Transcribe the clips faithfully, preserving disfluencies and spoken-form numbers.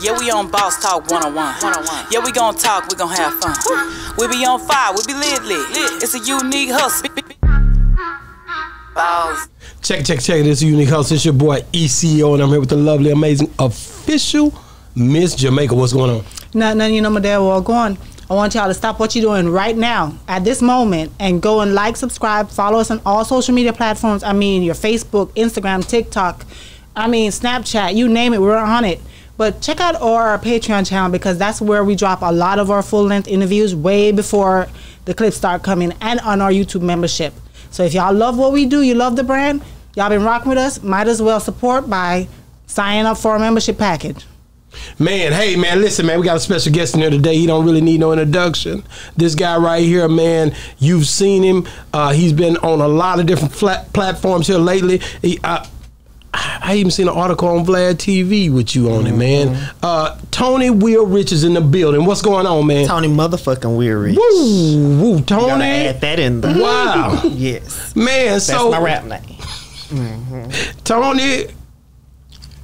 Yeah, we on Boss Talk one oh one. Yeah, we gon' talk, we gon' have fun. We be on fire, we be lit lit. It's a unique hustle. Boss. Check, check, check. This is Unique Hustle. It's your boy E C O, and I'm here with the lovely, amazing, official Mz Jamica. What's going on? Nothing, nothing. You know my dad was all gone. I want y'all to stop what you're doing right now, at this moment, and go and like, subscribe, follow us on all social media platforms. I mean, your Facebook, Instagram, TikTok, I mean, Snapchat, you name it, we're on it. But check out our Patreon channel, because that's where we drop a lot of our full-length interviews way before the clips start coming, and on our YouTube membership. So if y'all love what we do, you love the brand, y'all been rocking with us, might as well support by signing up for our membership package. Man, hey, man, listen, man, we got a special guest in here today. He don't really need no introduction. This guy right here, man, you've seen him. Uh, he's been on a lot of different flat platforms here lately. He, uh, I even seen an article on Vlad T V with you on mm-hmm. it, man. Uh, Tony Willrich is in the building. What's going on, man? Tony motherfucking Willrich. Woo, woo, Tony. You gotta add that in there. Wow. Yes. Man, that's so. That's my rap name. Mm-hmm. Tony.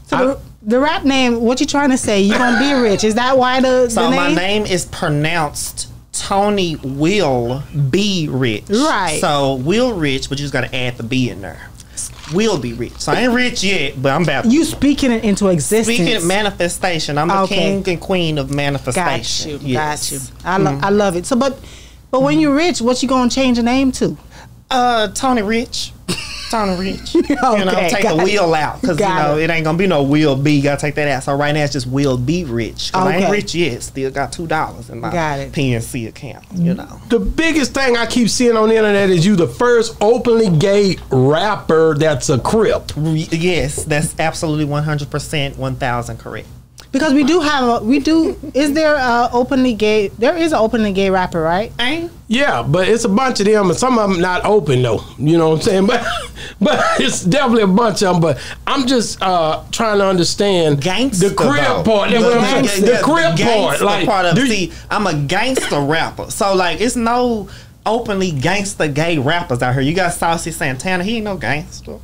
So I, the rap name, what you trying to say? You gonna be rich? Is that why the, so the name? So my name is pronounced Tony Will Be Rich. Right. So Will Rich, but you just gotta add the B in there. Will be rich. So I ain't rich yet, but I'm about to. You speaking it into existence. Speaking of manifestation. I'm the okay. king and queen of manifestation. Got you. Yes. Got you. I, lo mm. I love it. So, but but mm. when you're rich, what you gonna change your name to? Uh, Tony Rich. Tony Rich. Okay, you know, take the wheel out, because you know it. it ain't gonna be no Will Be. You gotta take that out. So right now it's just Will Be Rich. Cause okay. I ain't rich yet. Still got two dollars in my P N C account. You know. The biggest thing I keep seeing on the internet is you the first openly gay rapper that's a Crip. Yes, that's absolutely one hundred percent, one thousand correct. Because we do have, a, we do, is there a openly gay, there is an openly gay rapper, right? Ain't? Yeah, but it's a bunch of them, and some of them not open, though. You know what I'm saying? But but it's definitely a bunch of them, but I'm just uh, trying to understand gangster the Crip part. The, gangster, the Crip the part. Like, part of, see, I'm a gangster rapper, so, like, it's no openly gangster gay rappers out here. You got Saucy Santana, he ain't no gangster.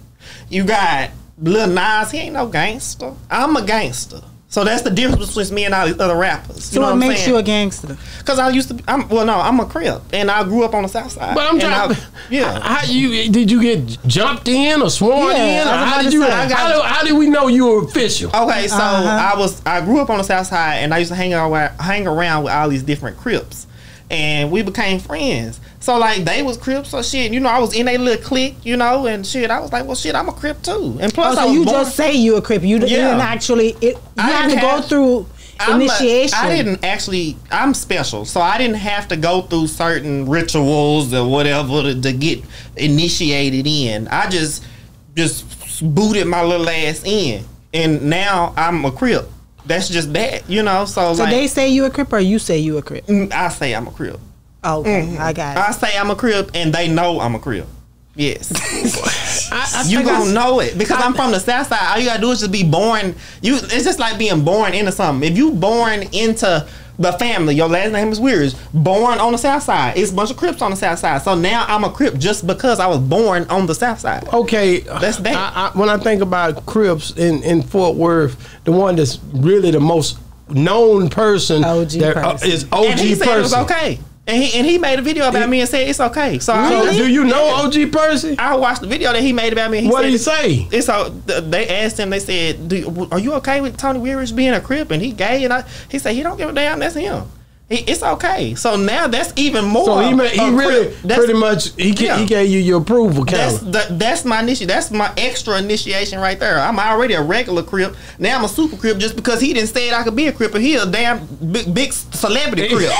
You got Lil Nas, he ain't no gangster. I'm a gangster. So that's the difference between me and all these other rappers. So you know what, what makes saying? you a gangster? Because I used to, I'm, well, no, I'm a Crip, and I grew up on the South Side. But I'm trying. I, yeah. How you did you get jumped in or sworn yeah, in? Or how did you? How, how, how did we know you were official? Okay, so uh-huh. I was. I grew up on the South Side, and I used to hang out, hang around with all these different Crips, and we became friends. So, like, they was Crips or shit. You know, I was in a little clique, you know, and shit. I was like, well, shit, I'm a Crip, too. And plus, oh, so you born. just say you a Crip. You yeah. didn't actually, it, you I had to have, go through I'm initiation. A, I didn't actually, I'm special. So, I didn't have to go through certain rituals or whatever to, to get initiated in. I just, just booted my little ass in. And now I'm a Crip. That's just that, you know. So, so like, they say you a Crip, or you say you a Crip? I say I'm a Crip. Okay, mm-hmm. I got it. I say I'm a Crip, and they know I'm a Crip. Yes. I, I you gonna know it, because I, I'm from the South Side. All you gotta do is just be born. You, it's just like being born into something. If you born into the family, your last name is Weird. Born on the South Side, it's a bunch of Crips on the South Side. So now I'm a Crip just because I was born on the South Side. Okay, that's that. I, I, when I think about Crips in in Fort Worth, the one that's really the most known person O G that, uh, is O G and he said Percy. It was okay. And he, and he made a video about me and said it's okay. So really? I, do you know O G Percy? I watched the video that he made about me. And he what said, did he say? It's so they asked him. They said, do, "Are you okay with Tony Willrich being a Crip and he gay?" And I, he said he don't give a damn. That's him. He, it's okay. So now that's even more. So he, made, he really that's, pretty much he, yeah. he gave you your approval. That's, the, that's my initiation. That's my extra initiation right there. I'm already a regular Crip. Now I'm a super Crip just because he didn't say I could be a Crip, and he a damn big, big celebrity Crip.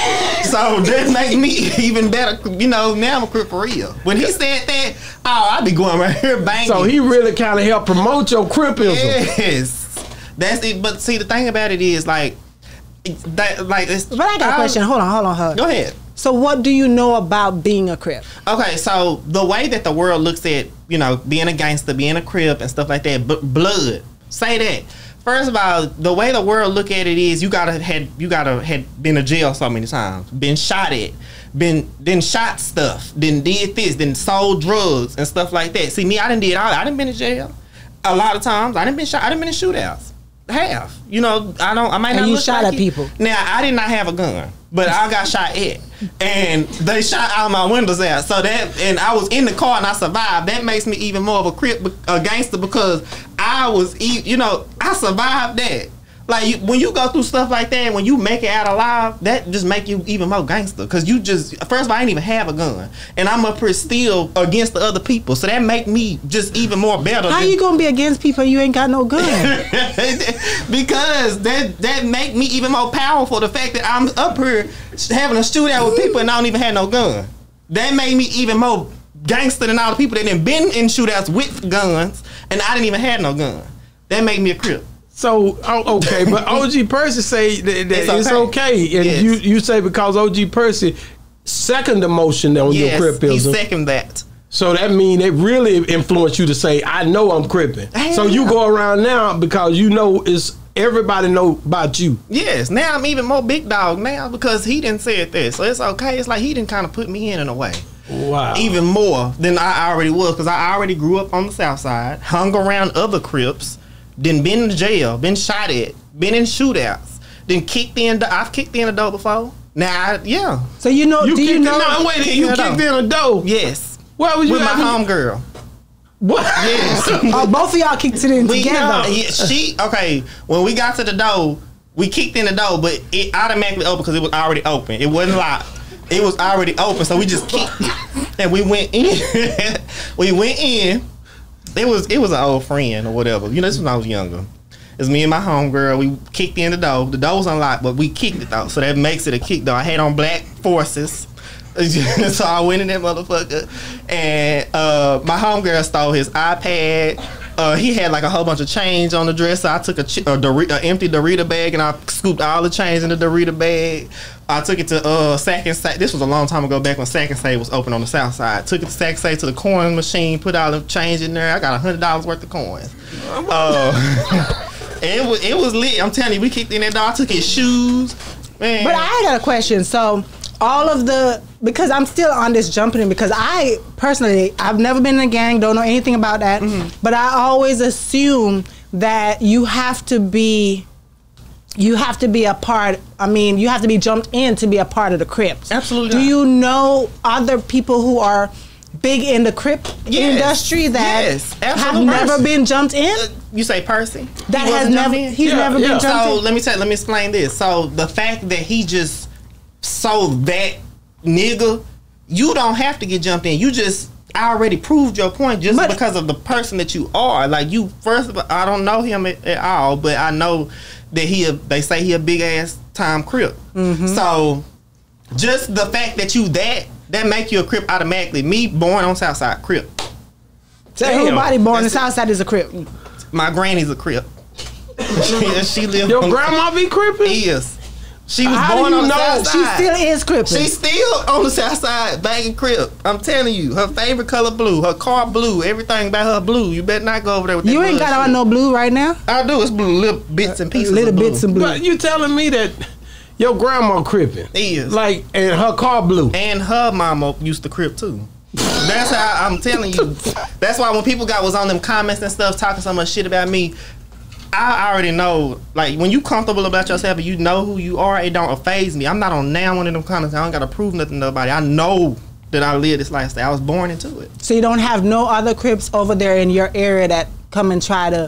So that makes me even better, you know. Now I'm a Crip for real. When he said that, oh, I be going right here banging. So he really kind of helped promote your Cripism. Yes, that's it. But see, the thing about it is, like, that, like, it's, but I got a question. Hold on, hold on, hold on. Go ahead. So what do you know about being a Crip? Okay, so the way that the world looks at, you know, being a gangster, being a Crip and stuff like that, but blood, say that. First of all, the way the world look at it is you gotta had you gotta had been to jail so many times, been shot at, been then shot stuff, then did this, then sold drugs and stuff like that. See, me, I done did all that. I done been in jail a lot of times. I done been shot. I done been in shootouts. Half, you know, I don't. I might not. And you look shot like at it. people. Now I did not have a gun, but I got shot at, and they shot all my windows out. So that, and I was in the car and I survived. That makes me even more of a Crip, a gangster, because I was, you know, I survived that. Like you, when you go through stuff like that, when you make it out alive, that just make you even more gangster. Cause you just, first of all, I didn't even have a gun, and I'm up here still against the other people. So that make me just even more better. How you gonna be against people you ain't got no gun? Because that that make me even more powerful. The fact that I'm up here having a shootout with people and I don't even have no gun, that made me even more gangster than all the people that done been in shootouts with guns, and I didn't even have no gun. That made me a Crip. So oh, okay, but O G Percy say that, that it's okay, it's okay. And yes, you you say because O G Percy second the motion on yes, your Cripism. Yes, he second that. So that mean they really influence you to say, I know I'm Crippin'. Damn. So you go around now because you know it's everybody know about you. Yes, now I'm even more big dog now because he didn't say it this, so it's okay. It's like he didn't kind of put me in in a way. Wow. Even more than I already was, because I already grew up on the South Side, hung around other Crips. Then been in jail, been shot at, been in shootouts, then kicked in. I've kicked in a door before. Now, I, yeah. So you know, you do you know? No, wait, you, you kicked out. in a door. Yes. Where was you with my homegirl? What? Yes. Oh, both of y'all kicked it in we, together. No, yeah, she okay. When we got to the door, we kicked in the door, but it automatically opened because it was already open. It wasn't locked. It was already open, so we just kicked it, and we went in. we went in. It was it was an old friend or whatever. You know, this was when I was younger. It's me and my homegirl. We kicked in the door. The door was unlocked, but we kicked it though. So that makes it a kick though. I had on black forces. So I went in that motherfucker. And uh, my homegirl stole his iPad. Uh, he had like a whole bunch of change on the dresser. I took a, a, Dor a empty Dorita bag and I scooped all the change in the Dorita bag. I took it to uh, Sac and Save. This was a long time ago, back when Sac and Save was open on the South Side. Took it to Sac and Save to the coin machine, put all the change in there. I got a hundred dollars worth of coins. Uh, it was it was lit. I'm telling you, we kicked in that door. I took his shoes. Man. But I got a question. So all of the, because I'm still on this jumping in, because I personally, I've never been in a gang, don't know anything about that, mm-hmm. but I always assume that you have to be, you have to be a part, I mean, you have to be jumped in to be a part of the Crips. Absolutely. Do not. You know other people who are big in the Crip yes. industry that yes. have never Percy. been jumped in? Uh, you say Percy? That he has never, he's yeah, never yeah. been jumped so in. So let me tell you, let me explain this. So the fact that he just, so that nigga, you don't have to get jumped in. You just I already proved your point just but because of the person that you are. Like you, first of all, I don't know him at, at all, but I know that he. A, they say he a big ass time Crip. Mm-hmm. So just the fact that you that that make you a Crip automatically. Me born on Southside Crip. So everybody born on the Southside is a Crip. My granny's a Crip. she, she lives. Your grandma be Crippin'? Yes. She was How born on the know? South Side. She still is Crippin'. She's still on the South Side banging Crip. I'm telling you, her favorite color blue, her car blue, everything about her blue. You better not go over there with that. You ain't got on no blue right now. I do. It's blue, little bits and pieces. Little of blue. bits and blue. But you telling me that your grandma Crippin' is like, and her car blue, and her mama used to Crip too. That's how I'm telling you. That's why when people got was on them comments and stuff talking so much shit about me. I already know, like, when you comfortable about yourself and you know who you are, it don't phase me. I'm not on now one of them comments. I don't got to prove nothing to nobody. I know that I live this lifestyle. I was born into it. So you don't have no other Crips over there in your area that come and try to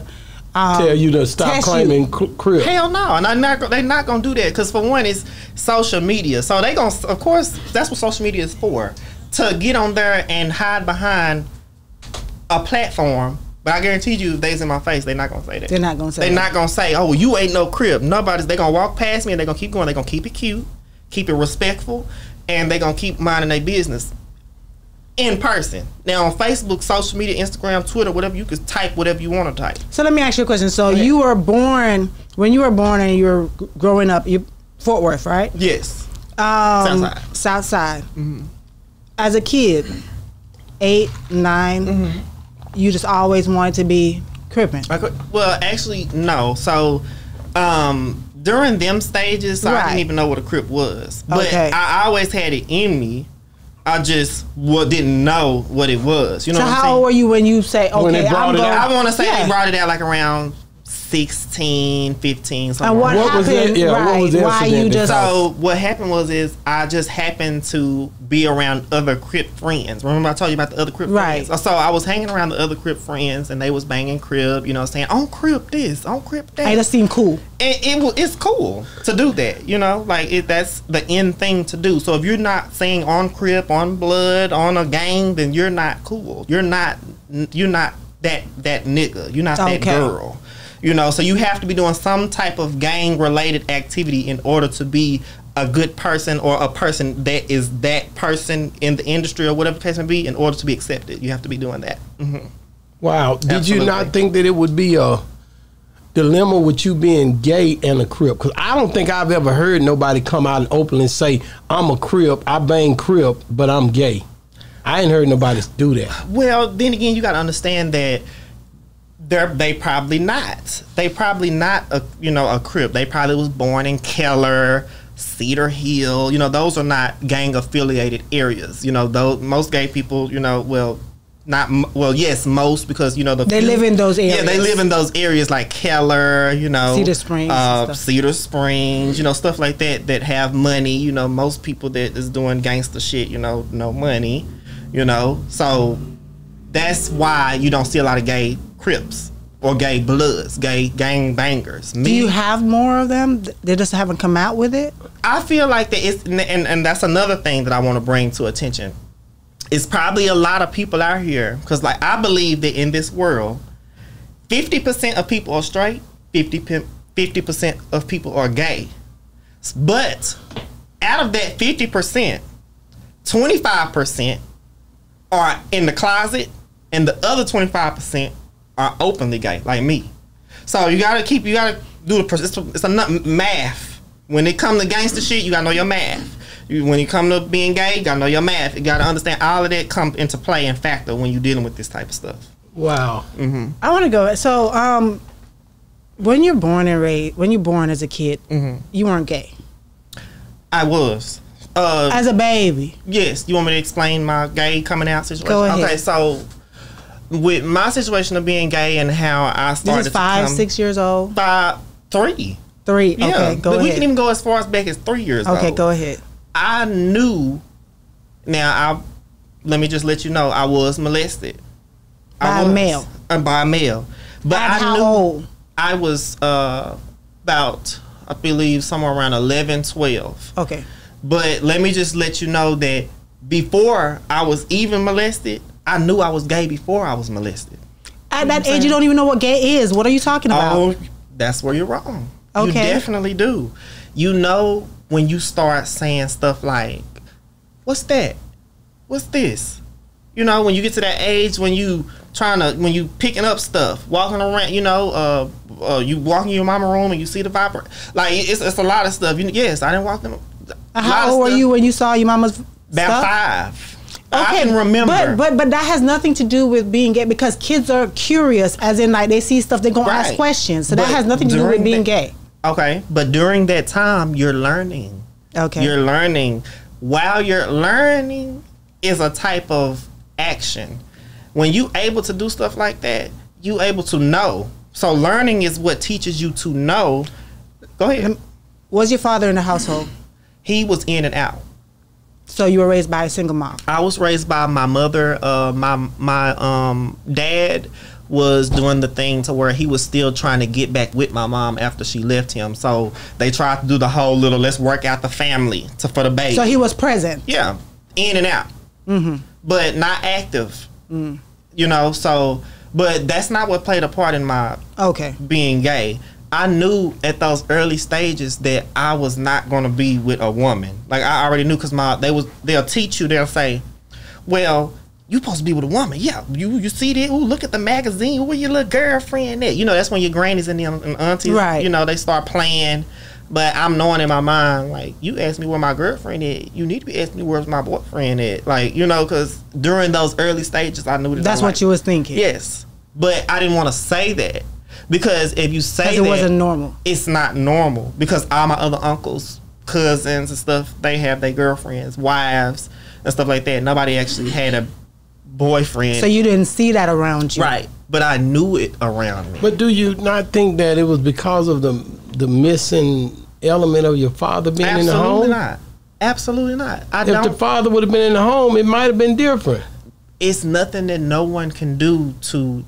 um, tell you to stop claiming Crip? Hell no. And I'm not, they're not going to do that because, for one, it's social media. So they going to, of course, that's what social media is for, to get on there and hide behind a platform. But I guarantee you, if they's in my face, they're not going to say that. They're not going to say They're that. not going to say, oh, you ain't no Crip. Nobody's, they're going to walk past me and they're going to keep going. They're going to keep it cute, keep it respectful, and they're going to keep minding their business in person. Now, on Facebook, social media, Instagram, Twitter, whatever, you can type whatever you want to type. So let me ask you a question. So okay. you were born, when you were born and you were growing up, you Fort Worth, right? Yes. Um, Southside. Southside. Mm-hmm. As a kid, eight, nine, mm-hmm. you just always wanted to be Crippin'? Well, actually, no. So, um, during them stages, right. I didn't even know what a Crip was. But okay. I always had it in me. I just well, didn't know what it was. You know so what I'm saying? So how old were you when you say, okay, when they brought I'm it going, out? I want to say yeah. they brought it out like around sixteen, fifteen, something. And what, what happened? Was yeah, right. What was Why you just So what happened was is I just happened to be around other Crip friends. Remember I told you about the other Crip right. friends? So I was hanging around the other Crip friends and they was banging Crip, you know, saying, on Crip this, on Crip that. Hey, that seemed cool. And it, it's cool to do that, you know? Like, it, that's the end thing to do. So if you're not saying on Crip, on Blood, on a gang, then you're not cool. You're not, you're not that, that nigga. You're not okay. that girl. You know, so you have to be doing some type of gang-related activity in order to be a good person or a person that is that person in the industry or whatever the case may be. In order to be accepted, you have to be doing that. Mm-hmm. Wow. Absolutely. Did you not think that it would be a dilemma with you being gay and a Crip? Because I don't think I've ever heard nobody come out and openly say, I'm a Crip, I bang Crip, but I'm gay. I ain't heard nobody do that. Well, then again, you got to understand that They're, they probably not. They probably not, a, you know, a Crip. They probably was born in Keller, Cedar Hill. You know, those are not gang-affiliated areas. You know, those, most gay people, you know, well, not, well, yes, most because, you know. The they few, live in those areas. Yeah, they live in those areas like Keller, you know. Cedar Springs. Uh, Cedar Springs, you know, stuff like that that have money. You know, most people that is doing gangster shit, you know, no money, you know. So that's why you don't see a lot of gay Crips or gay Bloods, gay gang bangers. Me. Do you have more of them? They just haven't come out with it? I feel like that it's, and, and, and that's another thing that I want to bring to attention. It's probably a lot of people out here, because like I believe that in this world, fifty percent of people are straight, fifty percent of people are gay. But out of that fifty percent, twenty-five percent are in the closet and the other twenty-five percent are openly gay, like me. So you gotta keep, you gotta do the, it's, it's a math. When it come to gangster shit, you gotta know your math. You, when it come to being gay, you gotta know your math. You gotta understand all of that come into play and factor when you're dealing with this type of stuff. Wow. Mm-hmm. I wanna go, so um, when you're born and raised, when you're born as a kid, mm-hmm. you weren't gay. I was. Uh, as a baby? Yes, you want me to explain my gay coming out situation? Go ahead. Okay, so with my situation of being gay and how I started. This is five, to come, six years old? Five, three. Three, yeah. Okay, go but ahead. We can even go as far as back as three years okay, old. Okay, go ahead. I knew, now I, let me just let you know, I was molested. By I was, a male? Uh, by a male. But I how knew old? I was uh, about, I believe, somewhere around eleven, twelve. Okay. But let me just let you know that before I was even molested, I knew I was gay before I was molested. At that age, you don't even know what gay is. What are you talking about? Oh, that's where you're wrong. Okay. You definitely do. You know when you start saying stuff like, what's that? What's this? You know, when you get to that age, when you trying to, when you picking up stuff, walking around, you know, uh, uh, you walk in your mama room and you see the vibrator. Like, it's, it's a lot of stuff. You, yes, I didn't walk in. How old were you when you saw your mama's stuff? About five. Okay, I can remember. But, but but that has nothing to do with being gay, because kids are curious, as in like they see stuff, they're going right. to ask questions. So but that has nothing to do with being that, gay. Okay, but during that time, you're learning. Okay. You're learning. While you're learning is a type of action. When you able to do stuff like that, you able to know. So learning is what teaches you to know. Go ahead. Was your father in the household? He was in and out. So you were raised by a single mom? I was raised by my mother. Uh, my my um, dad was doing the thing to where he was still trying to get back with my mom after she left him. So they tried to do the whole little, let's work out the family to, for the baby. So he was present? Yeah. In and out. Mm-hmm. But not active. Mm. You know, so, but that's not what played a part in my okay. being gay. I knew at those early stages that I was not going to be with a woman. Like, I already knew, because my they was they'll teach you. They'll say, "Well, you supposed to be with a woman. Yeah, you you see that? Ooh, look at the magazine. Where your little girlfriend at? You know, that's when your grannies and them and aunties, right. you know, they start playing. But I'm knowing in my mind, like, you asked me where my girlfriend is. You need to be asking me where's my boyfriend at. Like, you know, because during those early stages, I knew that. That's I'm what like, you was thinking. Yes, but I didn't want to say that. Because if you say it that, wasn't normal. It's not normal, because all my other uncles, cousins and stuff, they have their girlfriends, wives and stuff like that. Nobody actually had a boyfriend. So you didn't see that around you. Right. But I knew it around me. But do you not think that it was because of the the missing element of your father being Absolutely in the home? Absolutely not. Absolutely not. I if don't, the father would have been in the home, it might have been different. It's nothing that no one can do to...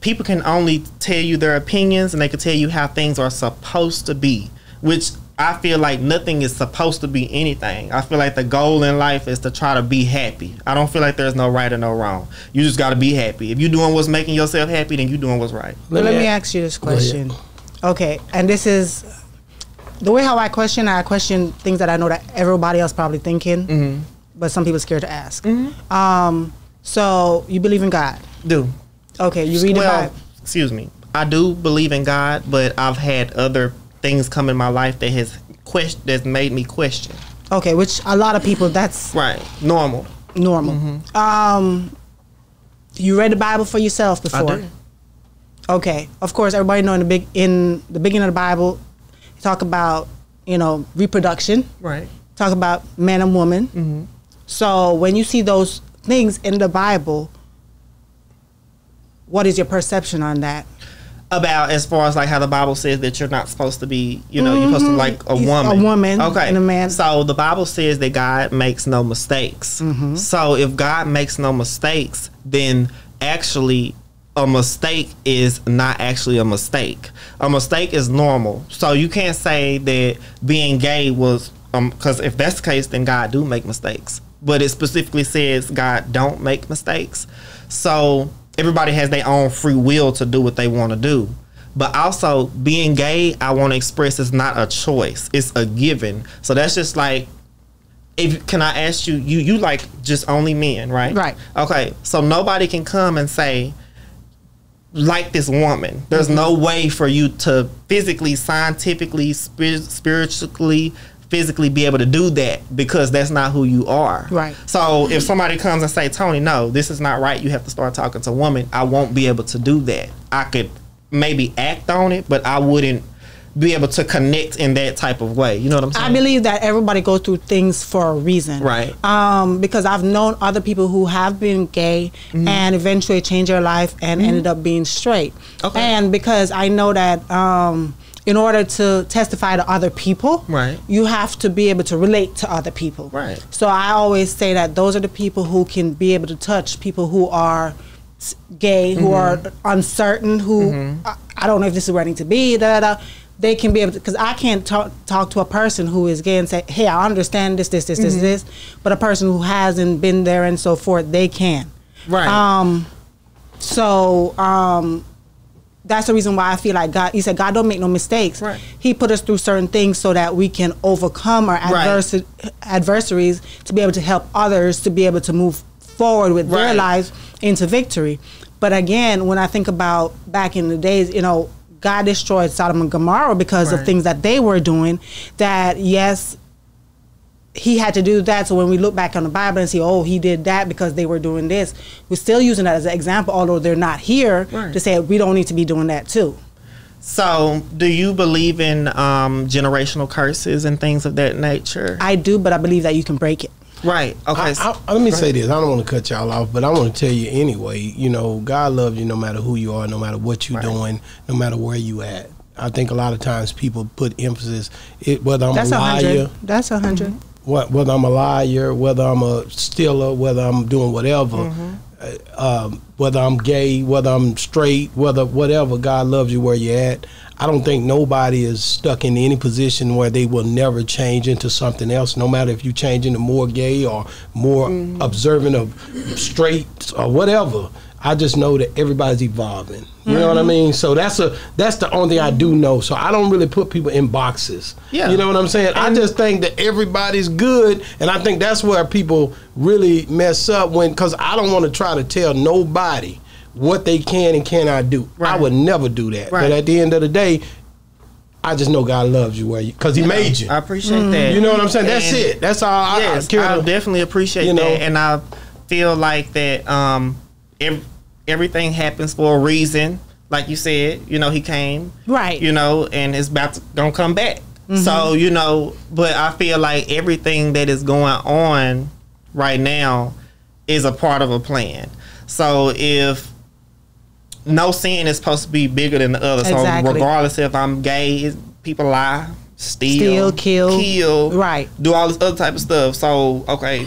People can only tell you their opinions, and they can tell you how things are supposed to be, which I feel like nothing is supposed to be anything. I feel like the goal in life is to try to be happy. I don't feel like there's no right or no wrong. You just got to be happy. If you're doing what's making yourself happy, then you're doing what's right. Let, Let me ask, ask you this question. Okay, and this is... The way how I question, I question things that I know that everybody else probably thinking, mm-hmm. but some people are scared to ask. Mm-hmm. um, so you believe in God? Do. Okay, you read well, the Bible. Excuse me. I do believe in God, but I've had other things come in my life that has quest that's made me question. Okay, which a lot of people, that's right. Normal. Normal. Mm-hmm. Um, you read the Bible for yourself before? I did. Okay. Of course, everybody know in the big in the beginning of the Bible. Talk about, you know, reproduction. Right. Talk about man and woman. Mm-hmm. So when you see those things in the Bible, what is your perception on that? About as far as like how the Bible says that you're not supposed to be, you know, mm-hmm. you're supposed to like a He's woman. A woman okay. and a man. So the Bible says that God makes no mistakes. Mm-hmm. So if God makes no mistakes, then actually... A mistake is not actually a mistake. A mistake is normal. So you can't say that being gay was, um, because if that's the case, then God do make mistakes. But it specifically says God don't make mistakes. So everybody has their own free will to do what they want to do. But also being gay, I want to express, is not a choice. It's a given. So that's just like, if can I ask you, you, you like just only men, right? Right. Okay. So nobody can come and say, like this woman, there's mm-hmm. no way for you to physically, scientifically, spir spiritually, physically be able to do that, because that's not who you are. Right. So if somebody comes and say, Tony, no, this is not right, you have to start talking to women, I won't be able to do that. I could maybe act on it, but I wouldn't be able to connect in that type of way. You know what I'm saying? I believe that everybody goes through things for a reason. Right. Um, because I've known other people who have been gay mm-hmm. and eventually changed their life and mm-hmm. ended up being straight. Okay. And because I know that um, in order to testify to other people, right. you have to be able to relate to other people. Right. So I always say that those are the people who can be able to touch people who are gay, who mm-hmm. are uncertain, who mm-hmm. I, I don't know if this is where I need to be, da da da. They can be able to, because I can't talk, talk to a person who is gay and say, hey, I understand this, this, this, mm-hmm. this, this. But a person who hasn't been there and so forth, they can. Right. Um, so um, that's the reason why I feel like God, he said, God don't make no mistakes. Right. He put us through certain things so that we can overcome our adversi- right. adversaries to be able to help others, to be able to move forward with right. their lives into victory. But again, when I think about back in the days, you know, God destroyed Sodom and Gomorrah because right. of things that they were doing, that yes, he had to do that. So when we look back on the Bible and see, oh, he did that because they were doing this, we're still using that as an example, although they're not here right. to say we don't need to be doing that too. So do you believe in um, generational curses and things of that nature? I do, but I believe that you can break it. Right. Okay. I, I, let me say this. I don't want to cut y'all off, but I want to tell you anyway. You know, God loves you no matter who you are, no matter what you're right. doing, no matter where you at. I think a lot of times people put emphasis it, whether I'm That's a liar. That's a hundred. Mm-hmm. What whether I'm a liar, whether I'm a stealer, whether I'm doing whatever, mm-hmm. uh, um, whether I'm gay, whether I'm straight, whether whatever. God loves you where you at. I don't think nobody is stuck in any position where they will never change into something else, no matter if you change into more gay or more mm-hmm. observant of straight or whatever. I just know that everybody's evolving. You mm-hmm. know what I mean? So that's a that's the only thing I do know. So I don't really put people in boxes. Yeah. You know what I'm saying? And I just think that everybody's good, and I think that's where people really mess up when, because I don't want to try to tell nobody what they can and cannot do. Right. I would never do that. Right. But at the end of the day, I just know God loves you where you, because he yeah, made you. I appreciate mm. that. You know what I'm saying? That's and it. That's all. Yes, I care I definitely appreciate you know, that. And I feel like that um, ev everything happens for a reason. like you said, you know, he came. Right. You know, and it's about to, gonna come back. Mm-hmm. So, you know, but I feel like everything that is going on right now is a part of a plan. So if no sin is supposed to be bigger than the other. Exactly. So regardless if I'm gay, people lie, steal, steal kill, kill, right. do all this other type of stuff. So, okay,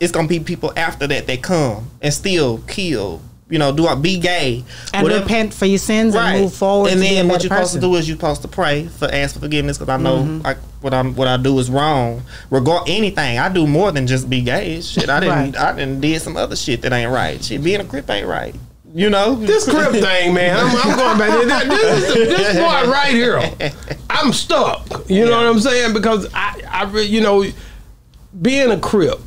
it's going to be people after that that come and steal, kill, you know, do be gay. And whatever. Repent for your sins right. and move forward. And then what you're person. supposed to do is you're supposed to pray, for ask for forgiveness, because I know mm-hmm. I, what I'm what I do is wrong. Regard anything. I do more than just be gay. Shit, I didn't right. I didn't did some other shit that ain't right. Shit, being a Crip ain't right. You know? This Crip thing, man. I'm, I'm going back there. This is this part right here. I'm stuck. You yeah. know what I'm saying? Because I, I you know, being a Crip.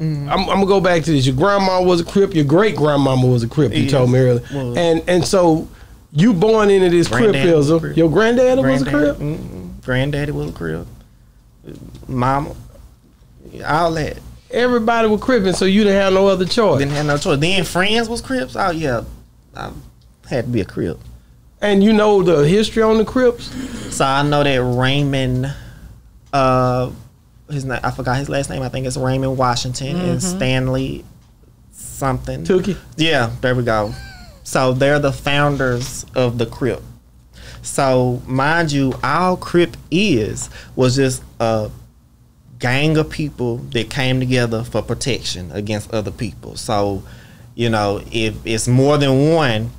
Mm-hmm. I'm, I'm gonna go back to this. Your grandma was a Crip. Your great grandmama was a Crip. You yes. told me earlier, well, and and so you born into this Cripism. Crip. Your granddaddy, granddaddy was a Crip. Mm-hmm. Granddaddy was a Crip. Mama, all that. Everybody was Crippin', so you didn't have no other choice. Didn't have no choice. Then friends was Crips. Oh yeah, I had to be a Crip. And you know the history on the Crips. So I know that Raymond. Uh, His name, I forgot his last name. I think it's Raymond Washington mm-hmm. and Stanley something. Tookie. Yeah, there we go. So they're the founders of the Crip. So mind you, all Crip is was just a gang of people that came together for protection against other people. So, you know, if it's more than one,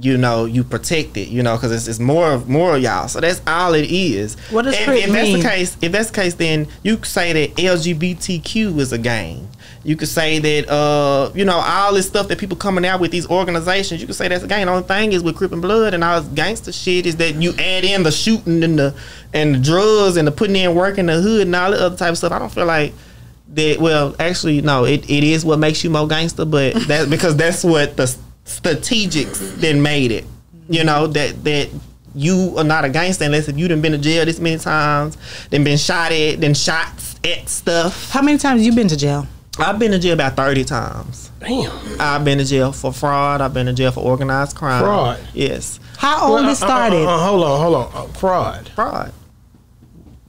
you know, you protect it, you know, because it's, it's more of more of y'all. So that's all it is. What does Crip mean? If that's the case, if that's the case, then you could say that L G B T Q is a gang. You could say that, uh, you know, all this stuff that people coming out with, these organizations, you could say that's a gang. The only thing is with Crip and Blood and all this gangster shit is that you add in the shooting and the and the drugs and the putting in work in the hood and all the other type of stuff. I don't feel like that. Well, actually, no, it, it is what makes you more gangster, but that's because that's what the strategics then made it, you know, that that you are not a gangster unless if you done been to jail this many times, then been shot at, then shots at stuff. How many times you been to jail? I've been to jail about thirty times. Damn. I've been to jail for fraud. I've been to jail for organized crime. Fraud. Yes. How old well, it started? Uh, uh, uh, hold on, hold on. Uh, fraud. Fraud.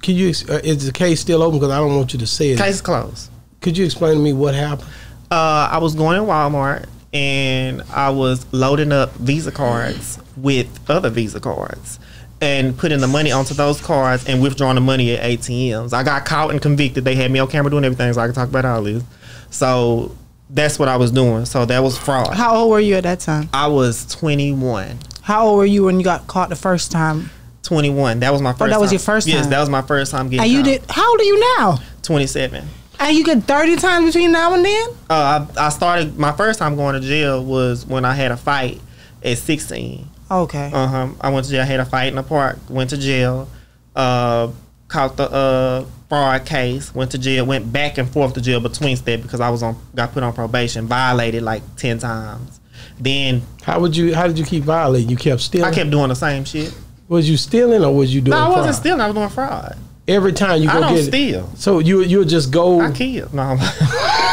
Can you? Uh, is the case still open? Because I don't want you to say it. Case closed. Could you explain to me what happened? Uh, I was going to Walmart. And I was loading up Visa cards with other Visa cards and putting the money onto those cards and withdrawing the money at A T Ms. I got caught and convicted. They had me on camera doing everything, so I could talk about all this. So that's what I was doing. So that was fraud. How old were you at that time? I was twenty-one. How old were you when you got caught the first time? twenty-one. That was my first time. Oh, that was your first time? Yes, that was my first time getting caught. And you did, how old are you now? twenty-seven. And you get thirty times between now and then? Uh, I, I started, my first time going to jail was when I had a fight at sixteen. Okay. Uh-huh. I went to jail, I had a fight in the park, went to jail, uh, caught the uh, fraud case, went to jail, went back and forth to jail between steps because I was on, got put on probation, violated like ten times. Then. How would you, how did you keep violating? You kept stealing? I kept doing the same shit. Was you stealing or was you doing fraud? No, I wasn't stealing, I was doing fraud. Every time you go get it. I don't steal. So you, you'll just go. I kill. No.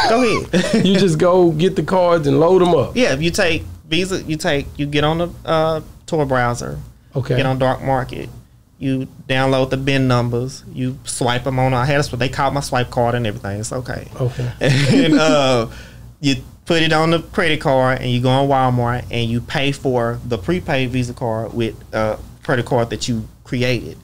Go ahead. You just go get the cards and load them up. Yeah. If you take Visa, you take, you get on the uh, Tor browser. Okay. Get on Dark Market. You download the bin numbers. You swipe them on. I had a, they caught my swipe card and everything. It's okay. Okay. And uh, you put it on the credit card and you go on Walmart and you pay for the prepaid Visa card with a credit card that you created.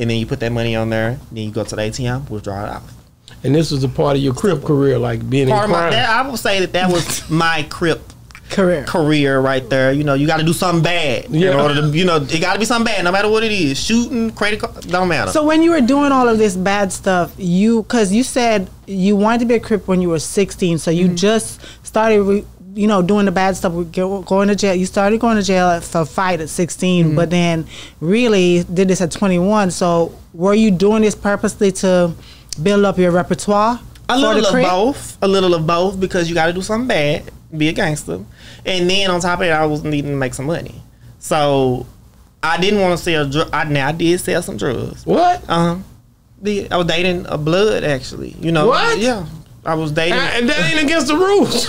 And then you put that money on there. Then you go to the A T M, withdraw it off. And this was a part of your Crip career, like being part in crime. Of my, that, I would say that that was my Crip career, career right there. You know, you got to do something bad yeah. in order to, you know, it got to be something bad, no matter what it is. Shooting, credit card, don't matter. So when you were doing all of this bad stuff, you because you said you wanted to be a Crip when you were sixteen, so you mm-hmm. just started. Re You know, doing the bad stuff, going to jail. You started going to jail for a fight at sixteen, mm-hmm. but then really did this at twenty-one. So were you doing this purposely to build up your repertoire? A little of both. A little of both because you got to do something bad, be a gangster. And then on top of it, I was needing to make some money. So I didn't want to sell drugs. I, now, I did sell some drugs. What? Uh-huh. I was dating a Blood, actually. You know, what? Yeah. I was dating, and, and that ain't against the rules.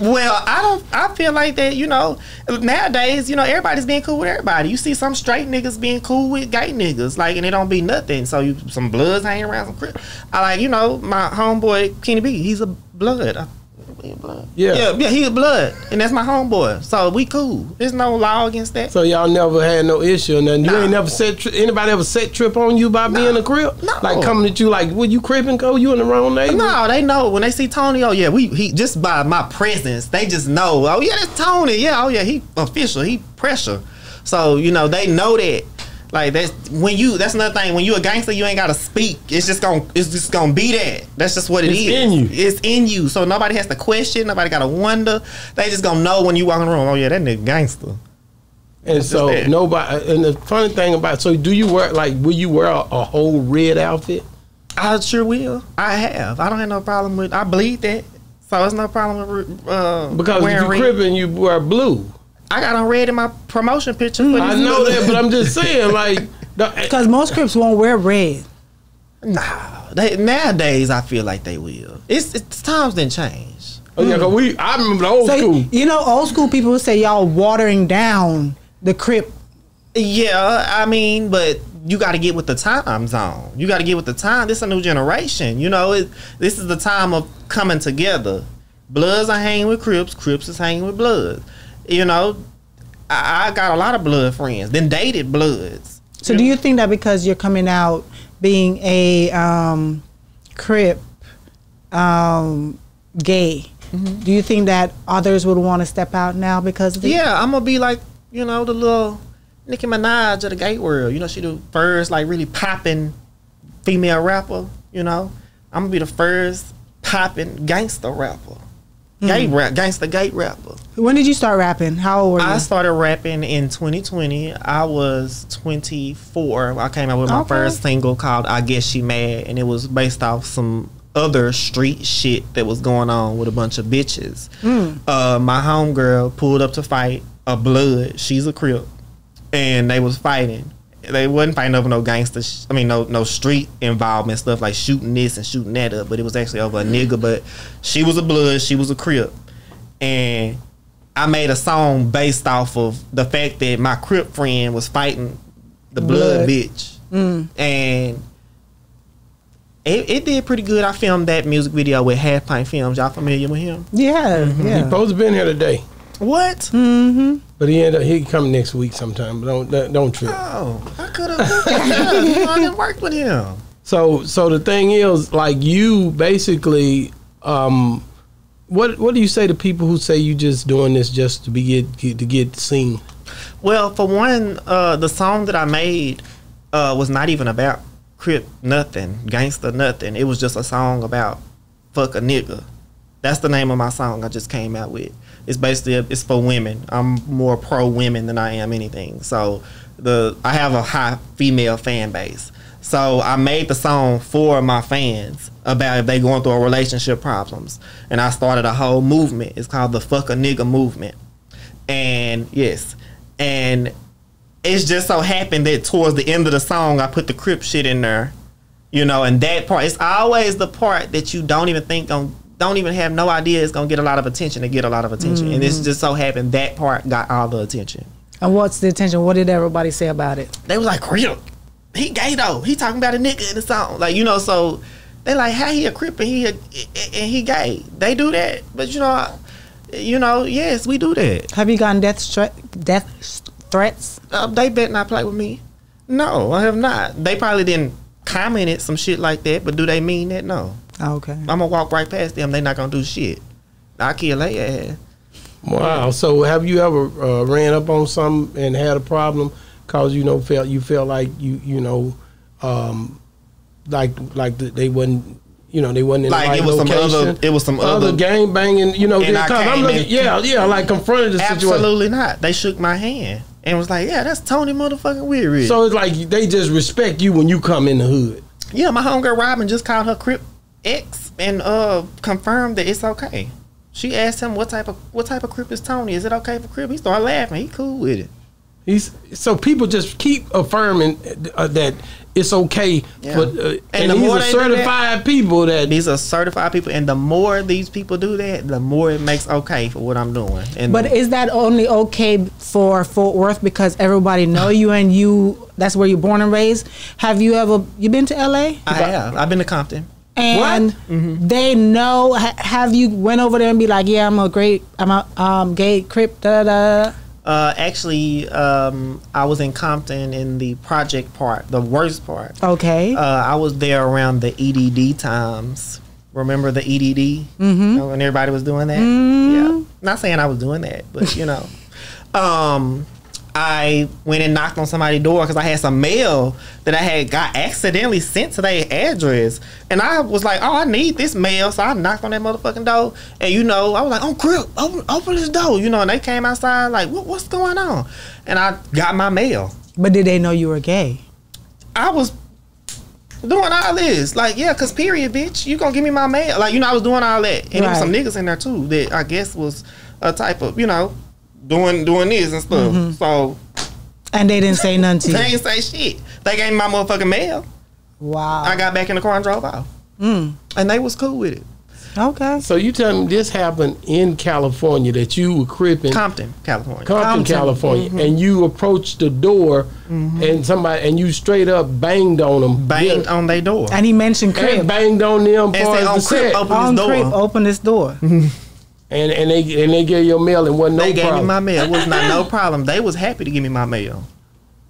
Well, I don't. I feel like that. You know, nowadays, you know, everybody's being cool with everybody. You see some straight niggas being cool with gay niggas, like, and it don't be nothing. So you, some Bloods hanging around some Crips. I like, you know, my homeboy Kenny B. He's a Blood. I, he a Blood. Yeah. yeah, yeah, he a Blood, and that's my homeboy. So we cool. There's no law against that. So y'all never had no issue or nothing. Nah. You ain't never set tri anybody ever set trip on you by nah. being a Crip. No. Like coming at you like, "Well, you Crip and go? You in the wrong neighborhood?" No, they know when they see Tony. Oh yeah, we he just by my presence, they just know. Oh yeah, that's Tony. Yeah, oh yeah, he official. He pressure. So you know they know that. Like that's when you. That's another thing. When you a gangster, you ain't gotta speak. It's just gonna. It's just gonna be that. That's just what it it's is. It's in you. It's in you. So nobody has to question. Nobody gotta wonder. They just gonna know when you walk in the room. Oh yeah, that nigga gangster. And it's so nobody. And the funny thing about so do you wear like will you wear a, a whole red outfit? I sure will. I have. I don't have no problem with. I bleed that. So it's no problem with. Uh, because if you cribbing, you wear blue. I got on red in my promotion picture. Mm, for I know movies. that, but I'm just saying, like, because most Crips won't wear red. Nah, they, nowadays I feel like they will. It's, it's times didn't change. Oh yeah, cause we I remember the old so, school. You know, old school people would say y'all watering down the Crip. Yeah, I mean, but you got to get with the time zone. You got to get with the time. This is a new generation. You know, it, this is the time of coming together. Bloods are hanging with Crips. Crips is hanging with Bloods. You know, I, I got a lot of Blood friends, then dated Bloods. So do you think that because you're coming out being a um, Crip, um, gay, mm-hmm. do you think that others would want to step out now because of the Yeah, I'm going to be like, you know, the little Nicki Minaj of the gay world. You know, she the first, like, really popping female rapper, you know. I'm going to be the first popping gangster rapper. Gay mm-hmm. rap, gangsta gay rapper. When did you start rapping? How old were you? I started rapping in twenty twenty. I was twenty-four. I came out with my okay. first single called I Guess She Mad, and it was based off some other street shit that was going on with a bunch of bitches. Mm. Uh, my homegirl pulled up to fight a Blood. She's a Crip. And they was fighting. They wasn't fighting over no gangster, sh I mean, no no street involvement stuff like shooting this and shooting that up, but it was actually over a nigga. But she was a Blood, she was a Crip. And I made a song based off of the fact that my Crip friend was fighting the Blood, blood bitch. Mm. And it, it did pretty good. I filmed that music video with Half Pint Films. Y'all familiar with him? Yeah, mm-hmm. yeah. He supposed to been here today. What? Mm-hmm. But he end up he come next week sometime. But don't don't, don't trip. Oh, I could have. I didn't work with him. So so the thing is, like you basically, um, what what do you say to people who say you just doing this just to be get, get to get seen? Well, for one, uh, the song that I made uh, was not even about Crip nothing, gangster nothing. It was just a song about fuck a nigga. That's the name of my song I just came out with. It's basically, it's for women. I'm more pro-women than I am anything. So the I have a high female fan base. So I made the song for my fans about if they going through a relationship problems. And I started a whole movement. It's called the Fuck a Nigga Movement. And yes, and it's just so happened that towards the end of the song, I put the Crip shit in there. You know, and that part, it's always the part that you don't even think on don't even have no idea it's going to get a lot of attention to get a lot of attention. Mm-hmm. And it's just so happened that part got all the attention. And what's the attention? What did everybody say about it? They was like, Crip, he gay though. He talking about a nigga in the song. Like, you know, so they like, how he a Crip and he, a, and he gay? They do that. But, you know, you know, yes, we do that. Have you gotten death, death threats? Uh, they bet not play with me. No, I have not. They probably didn't comment some shit like that, but do they mean that? No. Okay. I'm gonna walk right past them. They not gonna do shit. I kill their ass. Wow. So have you ever uh, ran up on some and had a problem because you know felt you felt like you you know um, like like the, they wasn't you know they wasn't in like the right it was location. some other it was some other, other gang banging you know and I came I'm looking, and yeah yeah like confronted the absolutely situation. Absolutely not. They shook my hand and was like, yeah, that's Tony motherfucking Willrich. So it's like they just respect you when you come in the hood. Yeah, my homegirl Robin just called her Crip X and uh confirmed that it's okay. She asked him what type of what type of Crip is Tony. Is it okay for Crip? He started laughing. He cool with it. He's, so people just keep affirming uh, that it's okay. Yeah. But, uh, and, and the these more are certified that, people that these are certified people, and the more these people do that, the more it makes okay for what I'm doing. And but is that only okay for Fort Worth because everybody know you and you that's where you're born and raised? Have you ever you been to L A? I have. I've been to Compton. And what? Mm-hmm. They know. Ha, have you went over there and be like, yeah, I'm a great, I'm a um, gay Crip, da da. Uh, actually, um, I was in Compton in the project part, the worst part. Okay. Uh, I was there around the E D D times. Remember the E D D? Mm-hmm. You know, when everybody was doing that. Mm-hmm. Yeah. Not saying I was doing that, but you know, um, I went and knocked on somebody's door because I had some mail that I had got accidentally sent to their address, and I was like, "Oh, I need this mail," so I knocked on that motherfucking door, and you know, I was like, "Oh, Crip, open, open this door," you know, and they came outside like, what, "What's going on?" And I got my mail. But did they know you were gay? I was doing all this, like, yeah, cause period, bitch, you gonna give me my mail? Like, you know, I was doing all that, and right. there was some niggas in there too that I guess was a type of, you know. Doing doing this and stuff. Mm-hmm. So and they didn't say nothing to you. They didn't say shit. They gave me my motherfucking mail. Wow. I got back in the car and drove out. Mm. And they was cool with it. Okay. So you tell me this happened in California that you were cripping. Compton, California. Compton, Compton. California. Mm-hmm. And you approached the door mm-hmm. and somebody and you straight up banged on them. Banged yeah. on their door. And he mentioned Crip. And banged on them. And said, "On Crip, open this door. Crip, open this door." And and they and they gave your mail and wasn't no problem. They gave me my mail. It was not no problem. They was happy to give me my mail.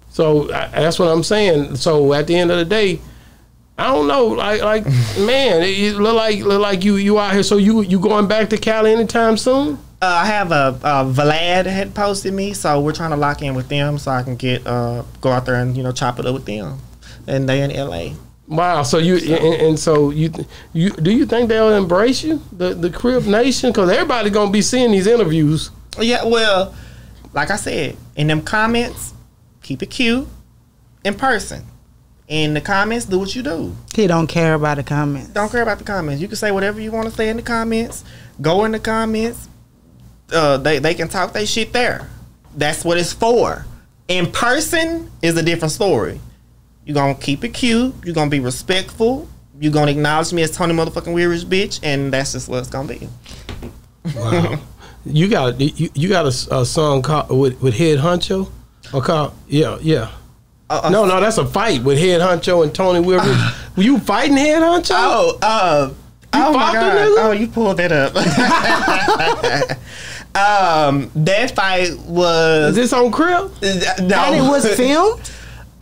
So I, that's what I'm saying. So at the end of the day, I don't know. Like like man, it, it look like look like you you out here. So you you going back to Cali anytime soon? Uh, I have a uh, Vlad had posted me, so we're trying to lock in with them so I can get uh go out there and you know chop it up with them. And they in L A. Wow, so you so, and, and so you you do you think they'll embrace you, the the Crip Nation, because everybody gonna be seeing these interviews? Yeah, well, like I said, in them comments, keep it cute. In person, in the comments, do what you do. He don't care about the comments. Don't care about the comments. You can say whatever you want to say in the comments. Go in the comments. Uh, they they can talk their shit there. That's what it's for. In person is a different story. You're going to keep it cute. You're going to be respectful. You're going to acknowledge me as Tony motherfucking Willrich, bitch. And that's just what it's going to be. Wow. you got you, you got a, a song called, with, with Head Huncho? Or called, yeah, yeah. Uh, no, no, that's a fight with Head Huncho and Tony Willrich. Uh, Were you fighting Head Huncho? Oh, uh, you oh my God. Oh, you pulled that up. um, that fight was... Is this on Crip? No. And it was filmed?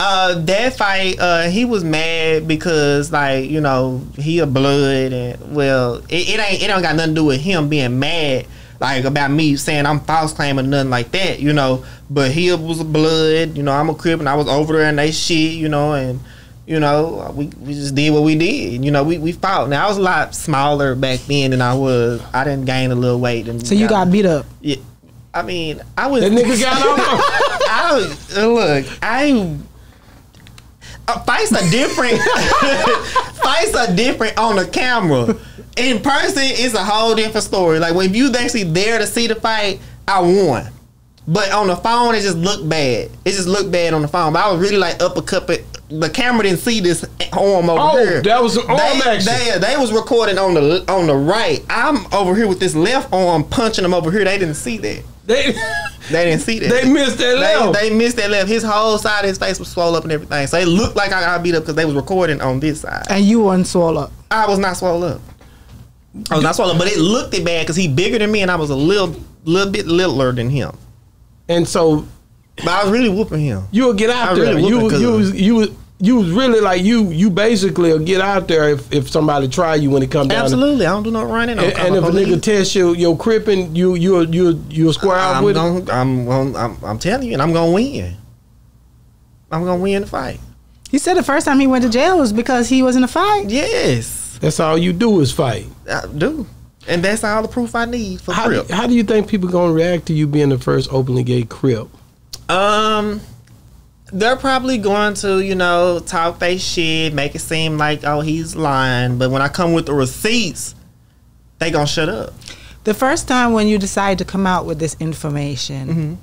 Uh, that fight, uh, he was mad because, like, you know, he a blood, and well, it, it ain't, it don't got nothing to do with him being mad, like about me saying I'm false claiming nothing like that, you know. But he was a blood, you know. I'm a Crip, and I was over there and they shit, you know, and you know, we we just did what we did, you know. We we fought. Now I was a lot smaller back then than I was. I didn't gain a little weight, and so you got, got beat up. Yeah, I mean, I was. That nigga got over. I was, look, I. Uh, fights are different. Fights are different on the camera. In person, it's a whole different story. Like, when you actually there to see the fight, I won. But on the phone, it just looked bad. It just looked bad on the phone. But I was really like uppercut. The camera didn't see this arm over oh, there. Oh, that was an arm they, action. They, they was recording on the on the right. I'm over here with this left arm punching them over here. They didn't see that. They, they didn't see that. They missed that left. They, they missed that left. His whole side of his face was swole up and everything. So it looked like I got beat up because they was recording on this side. And you wasn't swole up. I was not swole up. I was not swole up. But it looked it bad because he bigger than me and I was a little little bit littler than him. And so... But I was really whooping him. You would get out I there. Really you, you, was, you, was, you was really like you you basically will get out there if, if somebody try you when it comes down. Absolutely. I don't do no running. And, and if a nigga test you, your cripping, you, you, you, you'll square out with gonna, it. I'm, I'm, I'm, I'm telling you, and I'm going to win. I'm going to win the fight. He said the first time he went to jail was because he was in a fight? Yes. That's all you do is fight. I do. And that's all the proof I need for how Crip. Do, how do you think people going to react to you being the first openly gay Crip? Um, they're probably going to, you know, talk their shit, make it seem like, oh, he's lying. But when I come with the receipts, they gonna shut up. The first time when you decide to come out with this information,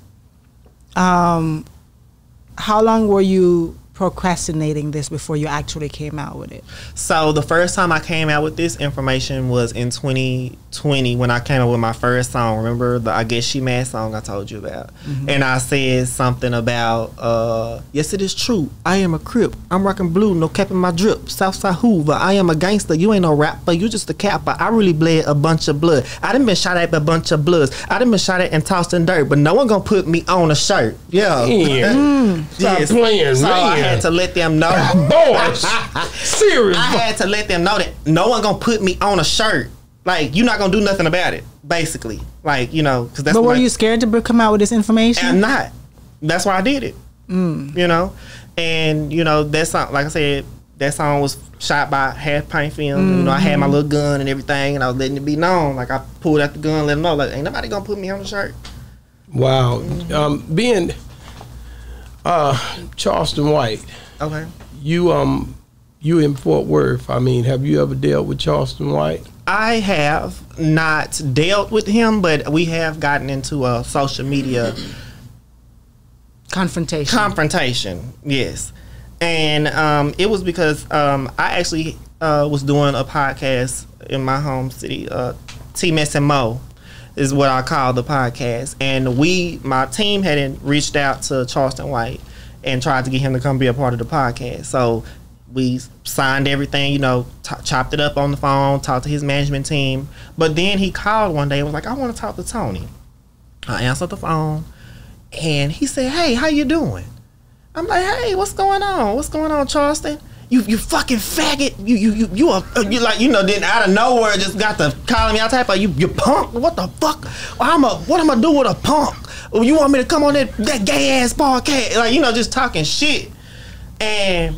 mm-hmm. um, how long were you procrastinating this before you actually came out with it? So the first time I came out with this information was in twenty twenty when I came out with my first song. Remember the I Guess She Mad song I told you about? Mm-hmm. And I said something about, uh, yes it is true, I am a Crip, I'm rocking blue, no cap in my drip, Southside Hoover, I am a gangster, you ain't no rapper, you just a capper, I really bled a bunch of blood, I done been shot at by a bunch of bloods, I done been shot at and tossed in dirt, but no one gonna put me on a shirt. Yeah. Mm. Yes. Stop playing, so man. I had to let them know. Boys, serious. I had to let them know that no one gonna put me on a shirt. Like, you're not gonna do nothing about it, basically. Like, you know, because that's. But were I, you scared to come out with this information? I'm not. That's why I did it. Mm. You know, and you know that song. Like I said, that song was shot by Half Paint Film. Mm-hmm. You know, I had my little gun and everything, and I was letting it be known. Like, I pulled out the gun, let them know, like, ain't nobody gonna put me on a shirt. Wow, mm-hmm. um, being. Uh, Charleston White. Okay. You um, you in Fort Worth. I mean, have you ever dealt with Charleston White? I have not dealt with him, but we have gotten into a social media confrontation. Confrontation, yes. And um, it was because um, I actually uh, was doing a podcast in my home city. Uh, T-Mess and Mo is what I call the podcast. And we, my team had reached out to Charleston White and tried to get him to come be a part of the podcast. So we signed everything, you know, chopped it up on the phone, talked to his management team. But then he called one day and was like, I want to talk to Tony. I answered the phone and he said, hey, how you doing? I'm like, hey, what's going on? What's going on, Charleston? You you fucking faggot! You you you you, are, you like you know? Then out of nowhere, just got to calling me out type of you you punk! What the fuck? I'm a what am I do with a punk? You want me to come on that that gay ass podcast? Like, you know, just talking shit, and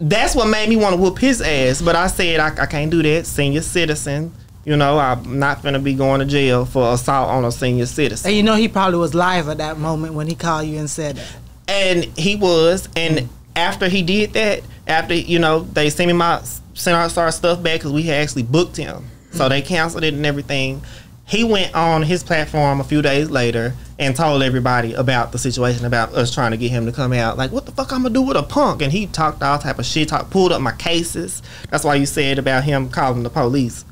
that's what made me want to whoop his ass. But I said I, I can't do that. Senior citizen. You know, I'm not gonna be going to jail for assault on a senior citizen. And you know, he probably was live at that moment when he called you and said that. And he was and. Mm-hmm. After he did that, after, you know, they sent me my, sent our, our stuff back because we had actually booked him. So they canceled it and everything. He went on his platform a few days later and told everybody about the situation, about us trying to get him to come out. Like, what the fuck I'm going to do with a punk? And he talked all type of shit, talk, pulled up my cases. That's why you said about him calling the police.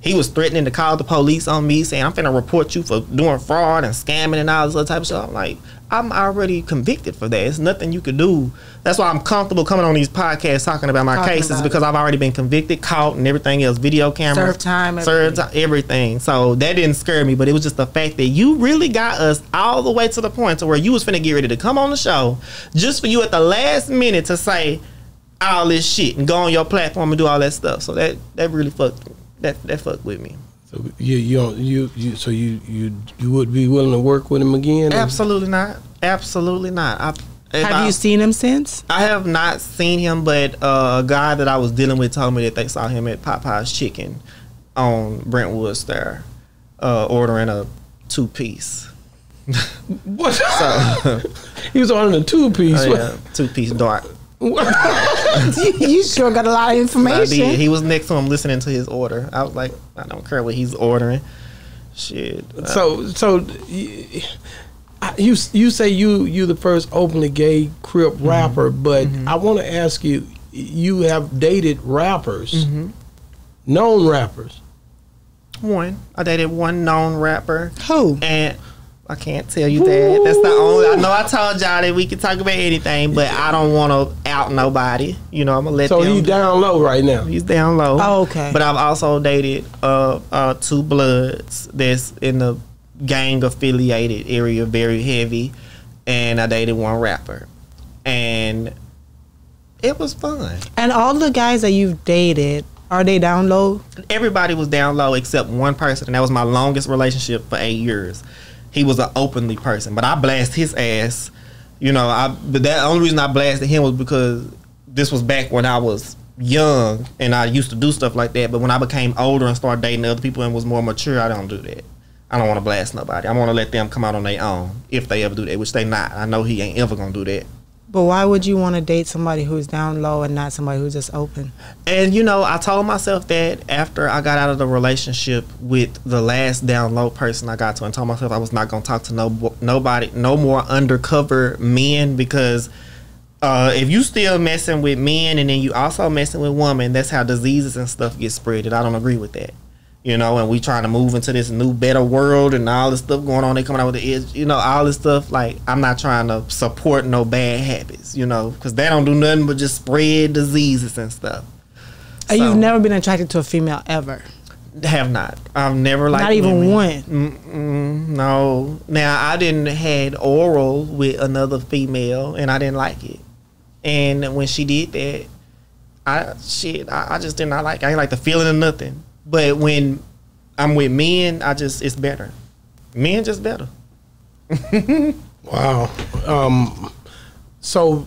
He was threatening to call the police on me, saying, I'm finna report you for doing fraud and scamming and all this other type of stuff. I'm like, I'm already convicted for that. It's nothing you could do. That's why I'm comfortable coming on these podcasts talking about my talking cases about because it. I've already been convicted, caught, and everything else. Video cameras. Serve time. Everything. Serve everything. So that didn't scare me, but it was just the fact that you really got us all the way to the point to where you was finna get ready to come on the show just for you at the last minute to say all this shit and go on your platform and do all that stuff. So that, that really fucked me. That that fuck with me. So you you you, you so you, you you would be willing to work with him again? Absolutely not. Absolutely not. I, have I, you seen him since? I have not seen him, but uh, a guy that I was dealing with told me that they saw him at Popeye's Chicken on Brentwood Star, uh, ordering a two piece. What? So, he was ordering a two piece. Oh, yeah, two piece dark. You sure got a lot of information. I did. He was next to him listening to his order. I was like, I don't care what he's ordering. Shit. So, so you you say you you the first openly gay Crip mm-hmm. rapper, but mm-hmm. I want to ask you: you have dated rappers, mm-hmm. known rappers. One, I dated one known rapper. Who and. I can't tell you that. That's the only. I know I told y'all that we could talk about anything, but I don't want to out nobody. You know, I'm gonna let. So them, he's down low right now. He's down low. Oh, okay. But I've also dated uh, uh, two Bloods that's in the gang affiliated area, very heavy, and I dated one rapper, and it was fun. And all the guys that you've dated. Are they down low? Everybody was down low except one person, and that was my longest relationship for eight years. He was an openly person, but I blasted his ass. You know, I, but that only reason I blasted him was because this was back when I was young and I used to do stuff like that. But when I became older and started dating other people and was more mature, I don't do that. I don't want to blast nobody. I want to let them come out on their own if they ever do that, which they not. I know he ain't ever gonna do that. But why would you want to date somebody who's down low and not somebody who's just open? And, you know, I told myself that after I got out of the relationship with the last down low person I got to, and told myself I was not going to talk to no nobody, no more undercover men, because uh, if you still messing with men and then you also messing with women, that's how diseases and stuff get spread. And I don't agree with that. You know, and we trying to move into this new better world and all this stuff going on. They coming out with the edge, you know, all this stuff. Like, I'm not trying to support no bad habits, you know, because they don't do nothing but just spread diseases and stuff. So, you've never been attracted to a female ever? Have not. I've never liked Not even women. one? Mm-mm, no. Now, I didn't had oral with another female and I didn't like it. And when she did that, I, shit, I, I just did not like it. I ain't like the feeling of nothing. But when I'm with men, I just, it's better. Men just better. Wow. Um, so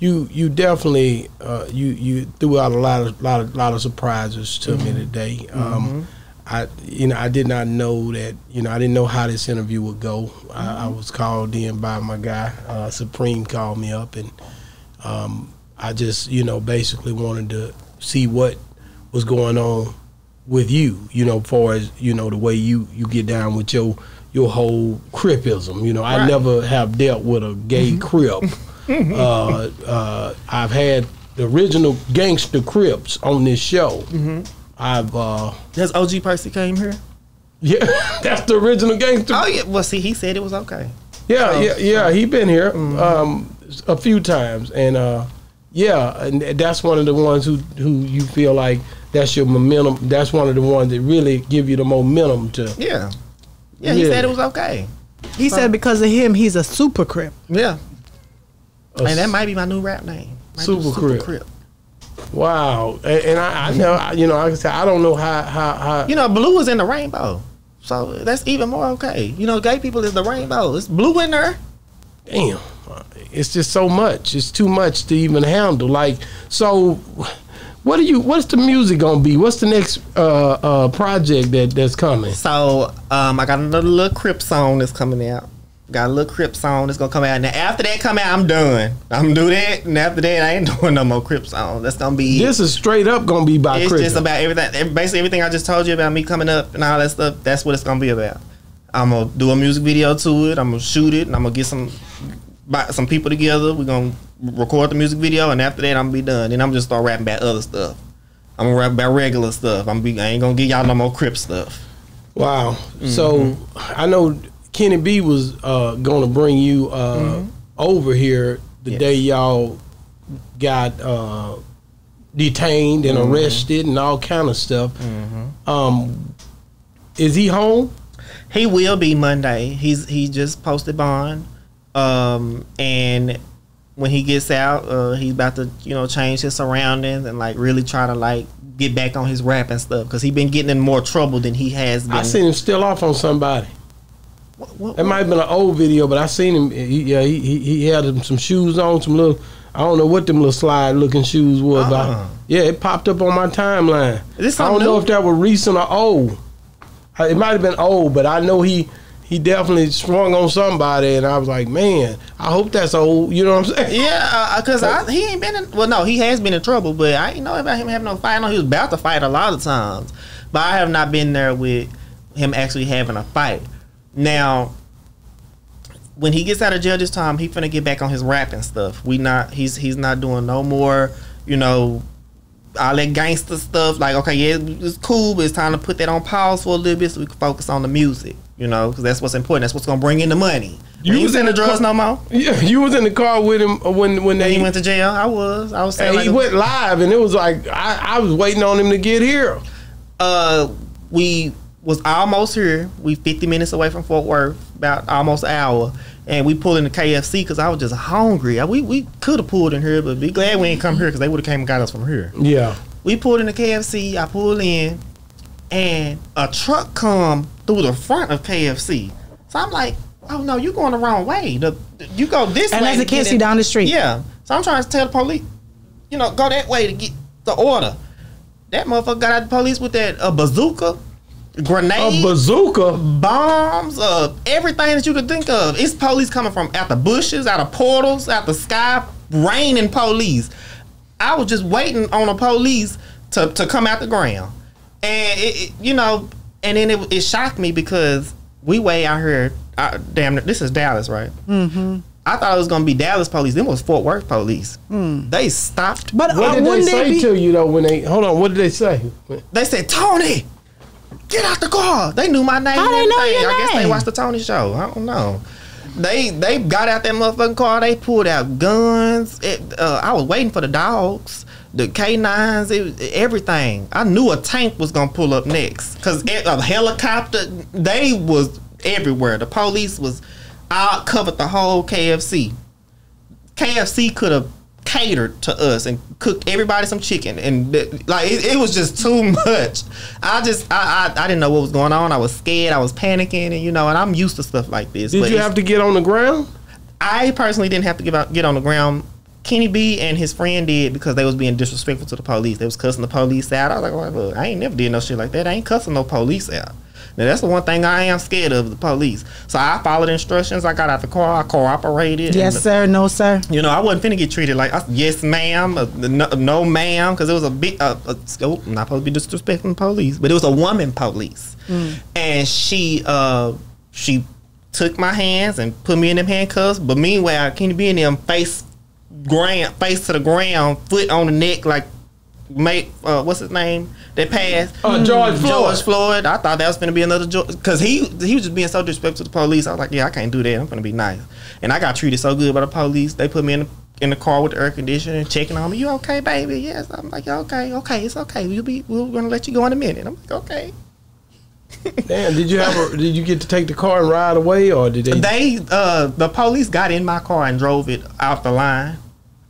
you you definitely uh, you you threw out a lot of lot of lot of surprises to mm-hmm. me today. Um, mm-hmm. I you know I did not know that you know I didn't know how this interview would go. Mm-hmm. I, I was called in by my guy uh, Supreme called me up, and um, I just you know basically wanted to see what what's going on with you, you know, far as, you know, the way you, you get down with your your whole Cripism. You know, right. I never have dealt with a gay Crip. uh, uh, I've had the original gangster Crips on this show. Mm-hmm. I've uh, Has O G Percy came here? Yeah, that's the original gangster. Oh, yeah. Well, see, he said it was okay. Yeah, so, yeah, yeah. He been here mm-hmm. um, a few times. And, uh, yeah, and that's one of the ones who, who you feel like, that's your momentum. That's one of the ones that really give you the momentum to. Yeah. Yeah, he yeah. said it was okay. He so. said because of him, he's a super Crip. Yeah. A and that might be my new rap name. Super, super Crip. Crip. Wow. And, and I, I know, I, you know, I can say I don't know how, how, how. You know, blue is in the rainbow, so that's even more okay. You know, gay people is the rainbow. It's blue in there. Damn. It's just so much. It's too much to even handle. Like so. What are you? What's the music gonna be? What's the next uh, uh, project that that's coming? So um, I got another little Crip song that's coming out. Got a little Crip song that's gonna come out. Now after that come out, I'm done. I'm do that, and after that, I ain't doing no more Crip song. That's gonna be. This is straight up gonna be by. It's Crip. Just about everything. Basically everything I just told you about me coming up and all that stuff. That's what it's gonna be about. I'm gonna do a music video to it. I'm gonna shoot it, and I'm gonna get some some people together. We're gonna record the music video, and after that I'm gonna be done. Then I'm just start rapping about other stuff. I'm gonna rap about regular stuff. I'm be I ain't gonna give y'all no more Crip stuff. Wow. Mm-hmm. So I know Kenny B was uh, gonna bring you uh, mm-hmm. over here the yes. day y'all got uh, detained and mm-hmm. arrested and all kind of stuff. Mm-hmm. Um, is he home? He will be Monday. He's he just posted bond, um, and. When he gets out, uh, he's about to, you know, change his surroundings and, like, really try to, like, get back on his rap and stuff. Because he's been getting in more trouble than he has been. I seen him still off on somebody. What, what, what? That might have been an old video, but I seen him. He, yeah, he, he, he had some shoes on, some little, I don't know what them little slide-looking shoes were. Uh-huh. About. Yeah, it popped up on my timeline. Is this I don't new? know if that was recent or old. It might have been old, but I know he... He definitely swung on somebody, and I was like, man, I hope that's old. You know what I'm saying? Yeah, because uh, he ain't been in, well, no, he has been in trouble, but I ain't know about him having no fight. I know he was about to fight a lot of times, but I have not been there with him actually having a fight. Now, when he gets out of jail this time, he finna get back on his rap and stuff. We not, he's, he's not doing no more, you know, all that gangster stuff. Like, okay, yeah, it's cool, but it's time to put that on pause for a little bit so we can focus on the music. You know, because that's what's important. That's what's gonna bring in the money. You was in the drugs no more. Yeah, you was in the car with him when when they he went to jail. I was. I was saying. And like he went live, and it was like I, I was waiting on him to get here. Uh, we was almost here. We fifty minutes away from Fort Worth, about almost an hour, and we pulled into K F C because I was just hungry. We we could have pulled in here, but be glad we ain't come here because they would have came and got us from here. Yeah. We pulled into K F C. I pulled in, and a truck come through the front of K F C. So I'm like, oh no, you're going the wrong way. The, the, you go this and way. And there's a K F C down the street. Yeah. So I'm trying to tell the police, you know, go that way to get the order. That motherfucker got out of the police with that uh, bazooka. grenades, a bazooka, bombs, uh, everything that you could think of. It's police coming from out the bushes, out of portals, out the sky, raining police. I was just waiting on the police to, to come out the ground. And, it, it, you know, and then it, it shocked me because we way out here, I, damn, this is Dallas, right? Mm-hmm. I thought it was gonna be Dallas police. Then was Fort Worth police. Mm. They stopped. But what uh, did they say they be... to you though? When they hold on, what did they say? They said, "Tony, get out the car." They knew my name. How they know your I name? Guess they watched the Tony show. I don't know. They they got out that motherfucking car. They pulled out guns. It, uh, I was waiting for the dogs, the K nines, it, everything. I knew a tank was gonna pull up next because a helicopter. They was everywhere. The police was. I covered the whole K F C. K F C could have catered to us and cooked everybody some chicken, and like it, it was just too much. I just I, I I didn't know what was going on. I was scared. I was panicking, and you know, and I'm used to stuff like this. Did you have to get on the ground? I personally didn't have to get out, get on the ground. Kenny B and his friend did because they was being disrespectful to the police. They was cussing the police out. I was like, well, look, I ain't never did no shit like that. I ain't cussing no police out. Now, that's the one thing I am scared of, the police. So I followed instructions. I got out the car. I cooperated. Yes, and, sir. No, sir. You know, I wasn't finna get treated like, I, yes, ma'am, no, no ma'am, because it was a big, uh, a, oh, I'm not supposed to be disrespecting the police, but it was a woman police. Mm. And she, uh, she took my hands and put me in them handcuffs. But meanwhile, Kenny B and them face, ground, face to the ground, foot on the neck, like, Mate, uh, what's his name? That passed. Uh, George Floyd. George Floyd. I thought that was gonna be another George, because he he was just being so disrespectful to the police. I was like, yeah, I can't do that. I'm gonna be nice. And I got treated so good by the police. They put me in the, in the car with the air conditioning, checking on me. You okay, baby? Yes. I'm like, yeah, okay, okay, it's okay. We'll be we're gonna let you go in a minute. I'm like, okay. Damn. Did you have? A, did you get to take the car and ride away, or did they? They uh, the police got in my car and drove it off the line.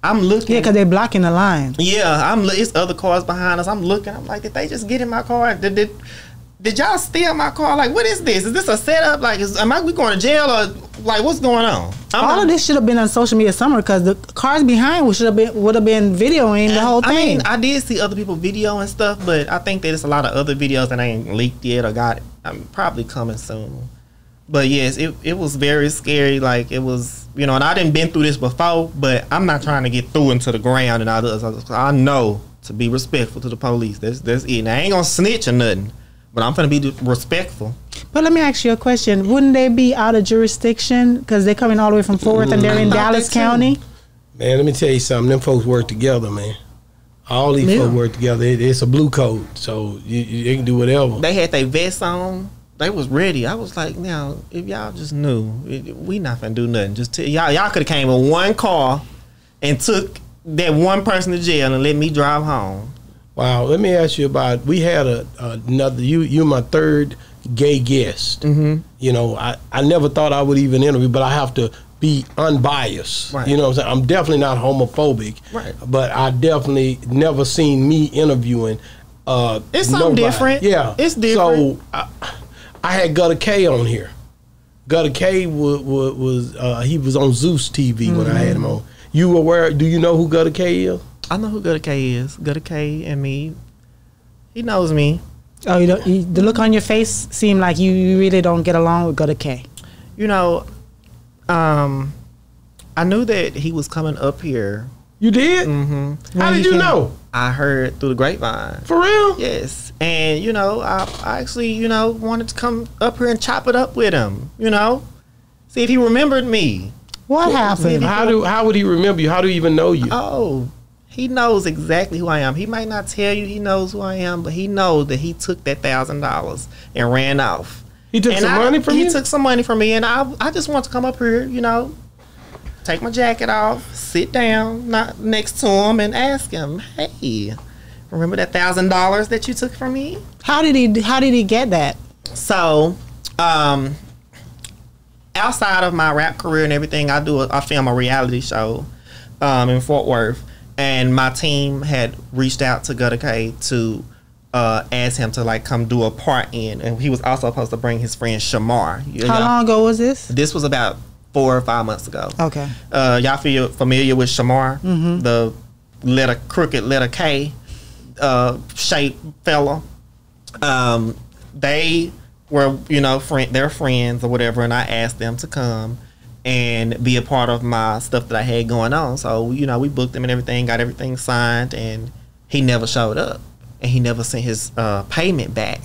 I'm looking. Yeah, because they're blocking the line. Yeah, I'm. It's other cars behind us. I'm looking. I'm like, did they just get in my car? Did did, did y'all steal my car? Like, what is this? Is this a setup? Like, is, am I we going to jail or like what's going on? I'm All not, of this should have been on social media somewhere because the cars behind should have been would have been videoing the whole thing. I mean, I did see other people video and stuff, but I think there's a lot of other videos that ain't leaked yet or got. I'm probably coming soon. But yes, it, it was very scary. Like it was, you know, and I didn't been through this before, but I'm not trying to get through into the ground and all this. I know to be respectful to the police. That's, that's it. And I ain't going to snitch or nothing, but I'm going to be respectful. But let me ask you a question. Wouldn't they be out of jurisdiction because they're coming all the way from Fort Worth and they're in Dallas County? Man, let me tell you something. Them folks work together, man. All these yeah. folks work together. It, it's a blue coat, so you, you, you can do whatever. They had their vests on. They was ready. I was like, now if y'all just knew, it, we not finna do nothing. Just y'all, y'all could have came in one car and took that one person to jail and let me drive home. Wow. Let me ask you about. We had a, another. You you're my third gay guest. Mm-hmm. You know, I I never thought I would even interview, but I have to be unbiased. Right. You know what I'm saying? I'm definitely not homophobic. Right. But I definitely never seen me interviewing. Uh, it's something nobody. different. Yeah. It's different. So. I, I had Gutta K on here. Gutta K was, was uh, he was on Zeus T V mm-hmm. when I had him on. You aware? Do you know who Gutta K is? I know who Gutta K is. Gutta K and me. He knows me. Oh, you don't. You, the look on your face seemed like you, you really don't get along with Gutta K. You know, um, I knew that he was coming up here. You did? Mm-hmm. How did you know? I heard through the grapevine. For real? Yes. And, you know, I, I actually, you know, wanted to come up here and chop it up with him, you know? See if he remembered me. What happened? How do how would he remember you? How do he even know you? Oh, he knows exactly who I am. He might not tell you he knows who I am, but he knows that he took that one thousand dollars and ran off. He took some money from you? He took some money from me, and I, I just want to come up here, you know? Take my jacket off, sit down not next to him and ask him, hey, remember that thousand dollars that you took from me? How did he how did he get that? So, um, outside of my rap career and everything, I do a, I film a reality show um, in Fort Worth, and my team had reached out to Gutta K to Uh, asked him to like come do a part in, and he was also supposed to bring his friend Shamar. You How know? long ago was this? This was about four or five months ago. Okay. Uh, y'all feel familiar with Shamar? Mm-hmm. The letter, crooked letter K uh, shaped fella. Um, they were, you know, friend, they're friends or whatever, and I asked them to come and be a part of my stuff that I had going on. So, you know, we booked them and everything, got everything signed, and he never showed up, and he never sent his uh, payment back.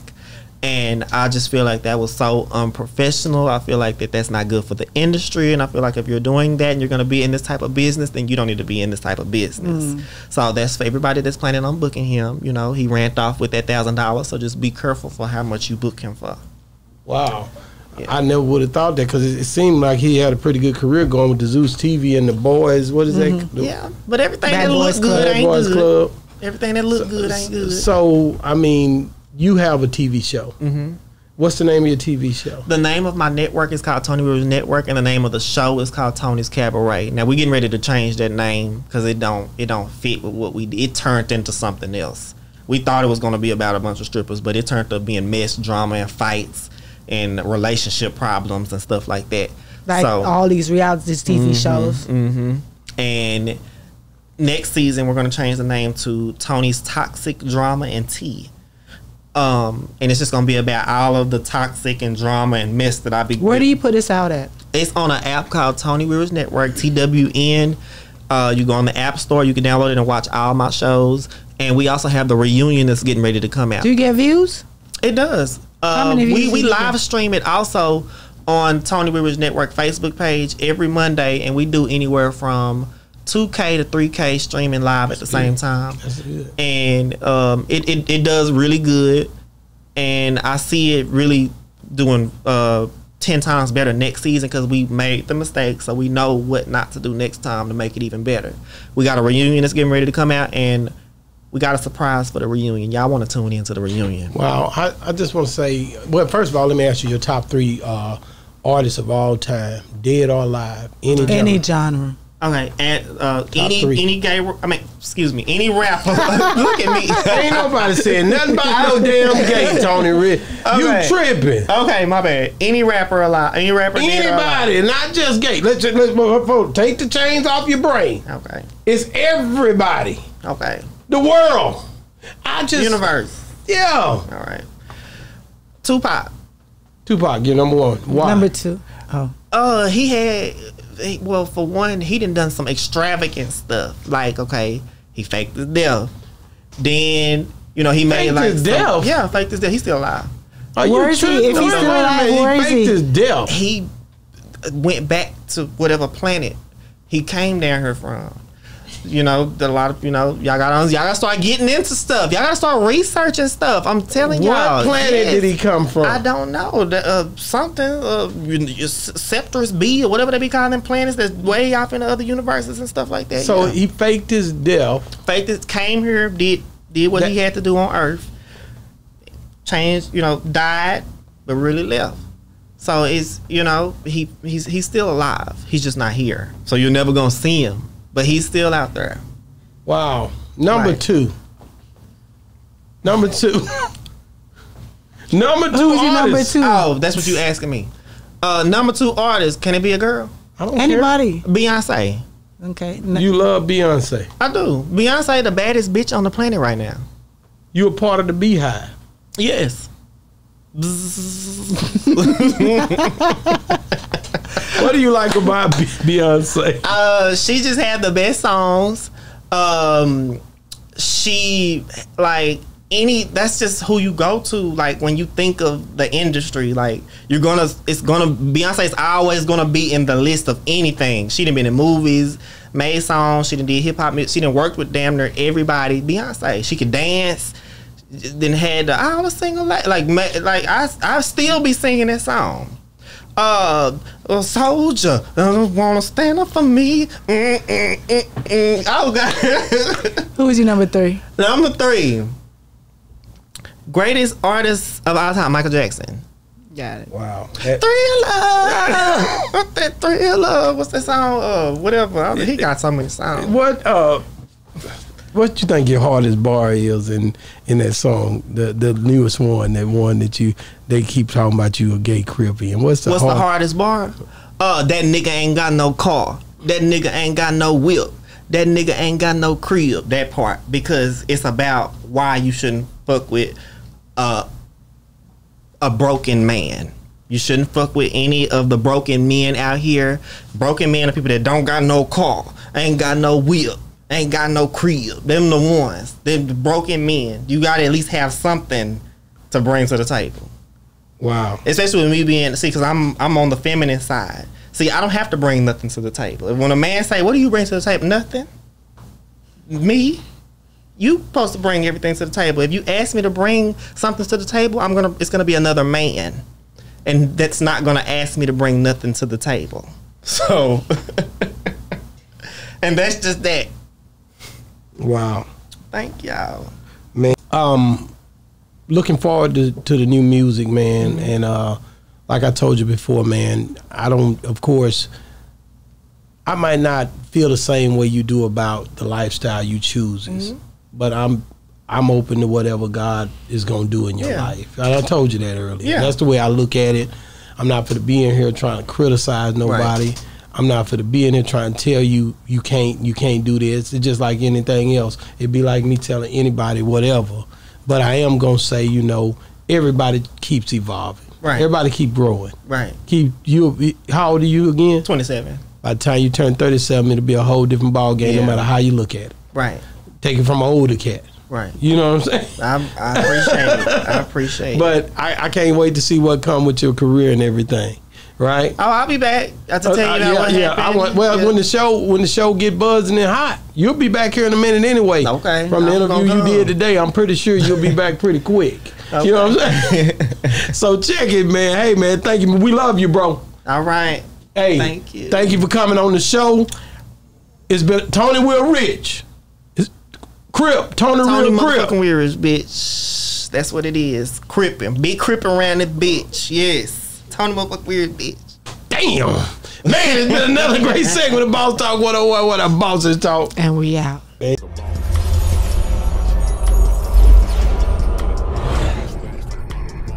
And I just feel like that was so unprofessional. I feel like that that's not good for the industry. And I feel like if you're doing that and you're going to be in this type of business, then you don't need to be in this type of business. Mm. So that's for everybody that's planning on booking him. You know, he ran off with that thousand dollars. So just be careful for how much you book him for. Wow. Yeah. I never would have thought that, because it, it seemed like he had a pretty good career going with the Zeus T V and the Boys. What is mm-hmm. that? Yeah. But everything Bad that looks good ain't Boys good. Club. Everything that looks so, good ain't good. So, I mean... You have a T V show. Mm-hmm. What's the name of your T V show? The name of my network is called Tony Rivers Network, and the name of the show is called Tony's Cabaret. Now, we're getting ready to change that name because it don't it don't fit with what we did. It turned into something else. We thought it was going to be about a bunch of strippers, but it turned to being mess, drama, and fights, and relationship problems and stuff like that. Like so, all these reality T V mm-hmm, shows. Mm-hmm. And next season, we're going to change the name to Tony's Toxic Drama and Tea. Um, and it's just going to be about all of the toxic and drama and mess that I be... Where do you put this out at? It's on an app called Tony Rivers Network, T W N. Uh, you go on the App Store. You can download it and watch all my shows. And we also have the reunion that's getting ready to come out. Do you get views? It does. Uh, How many views? We, we live stream it also on Tony Rivers Network Facebook page every Monday. And we do anywhere from... two K to three K streaming live at the same time. That's good. And um, it, it, it does really good. And I see it really doing uh, ten times better next season, because we made the mistake, so we know what not to do next time to make it even better. We got a reunion that's getting ready to come out, and we got a surprise for the reunion. Y'all want to tune into the reunion. Wow. I, I just want to say, well, first of all, let me ask you your top three uh, artists of all time, dead or alive, any genre. Any genre. Okay, and, uh, any three. any gay, I mean, excuse me, any rapper. Look at me. Ain't nobody saying nothing about no damn gay, Tony Rich. Okay. You tripping? Okay, my bad. Any rapper alive? Any rapper? Anybody, alive. Not just gay. Let's just, let's take the chains off your brain. Okay, it's everybody. Okay, the world. I just universe. Yeah. All right. Tupac. Tupac, you're number one. Why? Number two. Oh. Uh, he had. Well, for one, he done done some extravagant stuff. Like, okay, he faked his death. Then, you know, he faked made like his death. Yeah, faked his death. He's still alive. Are Where you is he? If no, he's still alive, where is he? Faked his death. He went back to whatever planet he came down here from. You know, a lot of you know y'all got y'all got to start getting into stuff. Y'all got to start researching stuff. I'm telling y'all. What planet yes, did he come from? I don't know. The, uh, something, uh, Scepters B or whatever they be calling them planets that's way off in the other universes and stuff like that. So you know? He faked his death. Faked his came here, did did what that, he had to do on Earth. Changed, you know, died, but really left. So it's you know he he's he's still alive. He's just not here. So you're never gonna see him. But he's still out there. Wow. Number right. two. Number two. number two Who's artist. Number two? Oh, that's what you asking me. Uh, number two artist. Can it be a girl? I don't Anybody. Care. Beyonce. Okay. No. You love Beyonce. I do. Beyonce the baddest bitch on the planet right now. You a part of the Beehive. Yes. What do you like about Beyonce? Uh, she just had the best songs. Um, she like any. That's just who you go to. Like when you think of the industry, like you're gonna. It's gonna. Beyonce's always gonna be in the list of anything. She done been in movies, made songs. She done did hip hop music. She done worked with damn near everybody. Beyonce. She could dance. Then had the, I was singing like like like I I still be singing that song. Uh, a soldier don't wanna stand up for me. Mm, mm, mm, mm. Oh God! Who is your number three? Number three, greatest artist of all time, Michael Jackson. Got it. Wow. That Thriller. What's that Thriller? What's that song? Uh, whatever. I mean, he got so many songs. What uh, what you think your hardest bar is in in that song? The the newest one, that one that you. They keep talking about you a gay Caribbean. What's the What's hard the hardest bar? Uh, that nigga ain't got no car. That nigga ain't got no whip. That nigga ain't got no crib. That part, because it's about why you shouldn't fuck with uh, a broken man. You shouldn't fuck with any of the broken men out here. Broken men are people that don't got no car, ain't got no whip, ain't got no crib. Them the ones. Them the broken men. You gotta at least have something to bring to the table. Wow. Especially with me being, see, because I'm I'm on the feminine side. See, I don't have to bring nothing to the table. When a man say, "What do you bring to the table?" Nothing. Me. You supposed to bring everything to the table. If you ask me to bring something to the table, I'm gonna. It's gonna be another man. And that's not going to ask me to bring nothing to the table. So, and that's just that. Wow. Thank y'all. Man, um, looking forward to, to the new music, man. And uh, like I told you before, man, I don't, of course, I might not feel the same way you do about the lifestyle you choose. Mm-hmm. But I'm, I'm open to whatever God is going to do in your yeah. life. I told you that earlier. Yeah. That's the way I look at it. I'm not for to be in here trying to criticize nobody. Right. I'm not for to be in here trying to tell you you can't you can't do this. It's just like anything else. It'd be like me telling anybody whatever. But I am going to say, you know, everybody keeps evolving. Right. Everybody keep growing. Right. Keep you. How old are you again? twenty-seven. By the time you turn thirty-seven, it'll be a whole different ball game, yeah. no matter how you look at it. Right. Take it from an older cat. Right. You know what I'm saying? I, I appreciate it. I appreciate it. But I, I can't wait to see what come with your career and everything. Right? Oh, I'll be back. I have to tell you that uh, yeah, yeah, I want, Well, yeah. when the show when the show get buzzing and hot, you'll be back here in a minute anyway. Okay. From the I'm interview you did today, I'm pretty sure you'll be back pretty quick. Okay. You know what I'm saying? So check it, man. Hey, man, thank you. We love you, bro. All right. Hey. Thank you. Thank you for coming on the show. It's been Tony Willrich. Crip, Tony Rivers Crip. Tony Rivers, bitch. That's what it is. Crippin'. Big crippin' around this bitch. Yes. Tony motherfucking Rivers, bitch. Damn. Man, it's been another great segment of Boss Talk one oh one, what a boss is talk. And we out.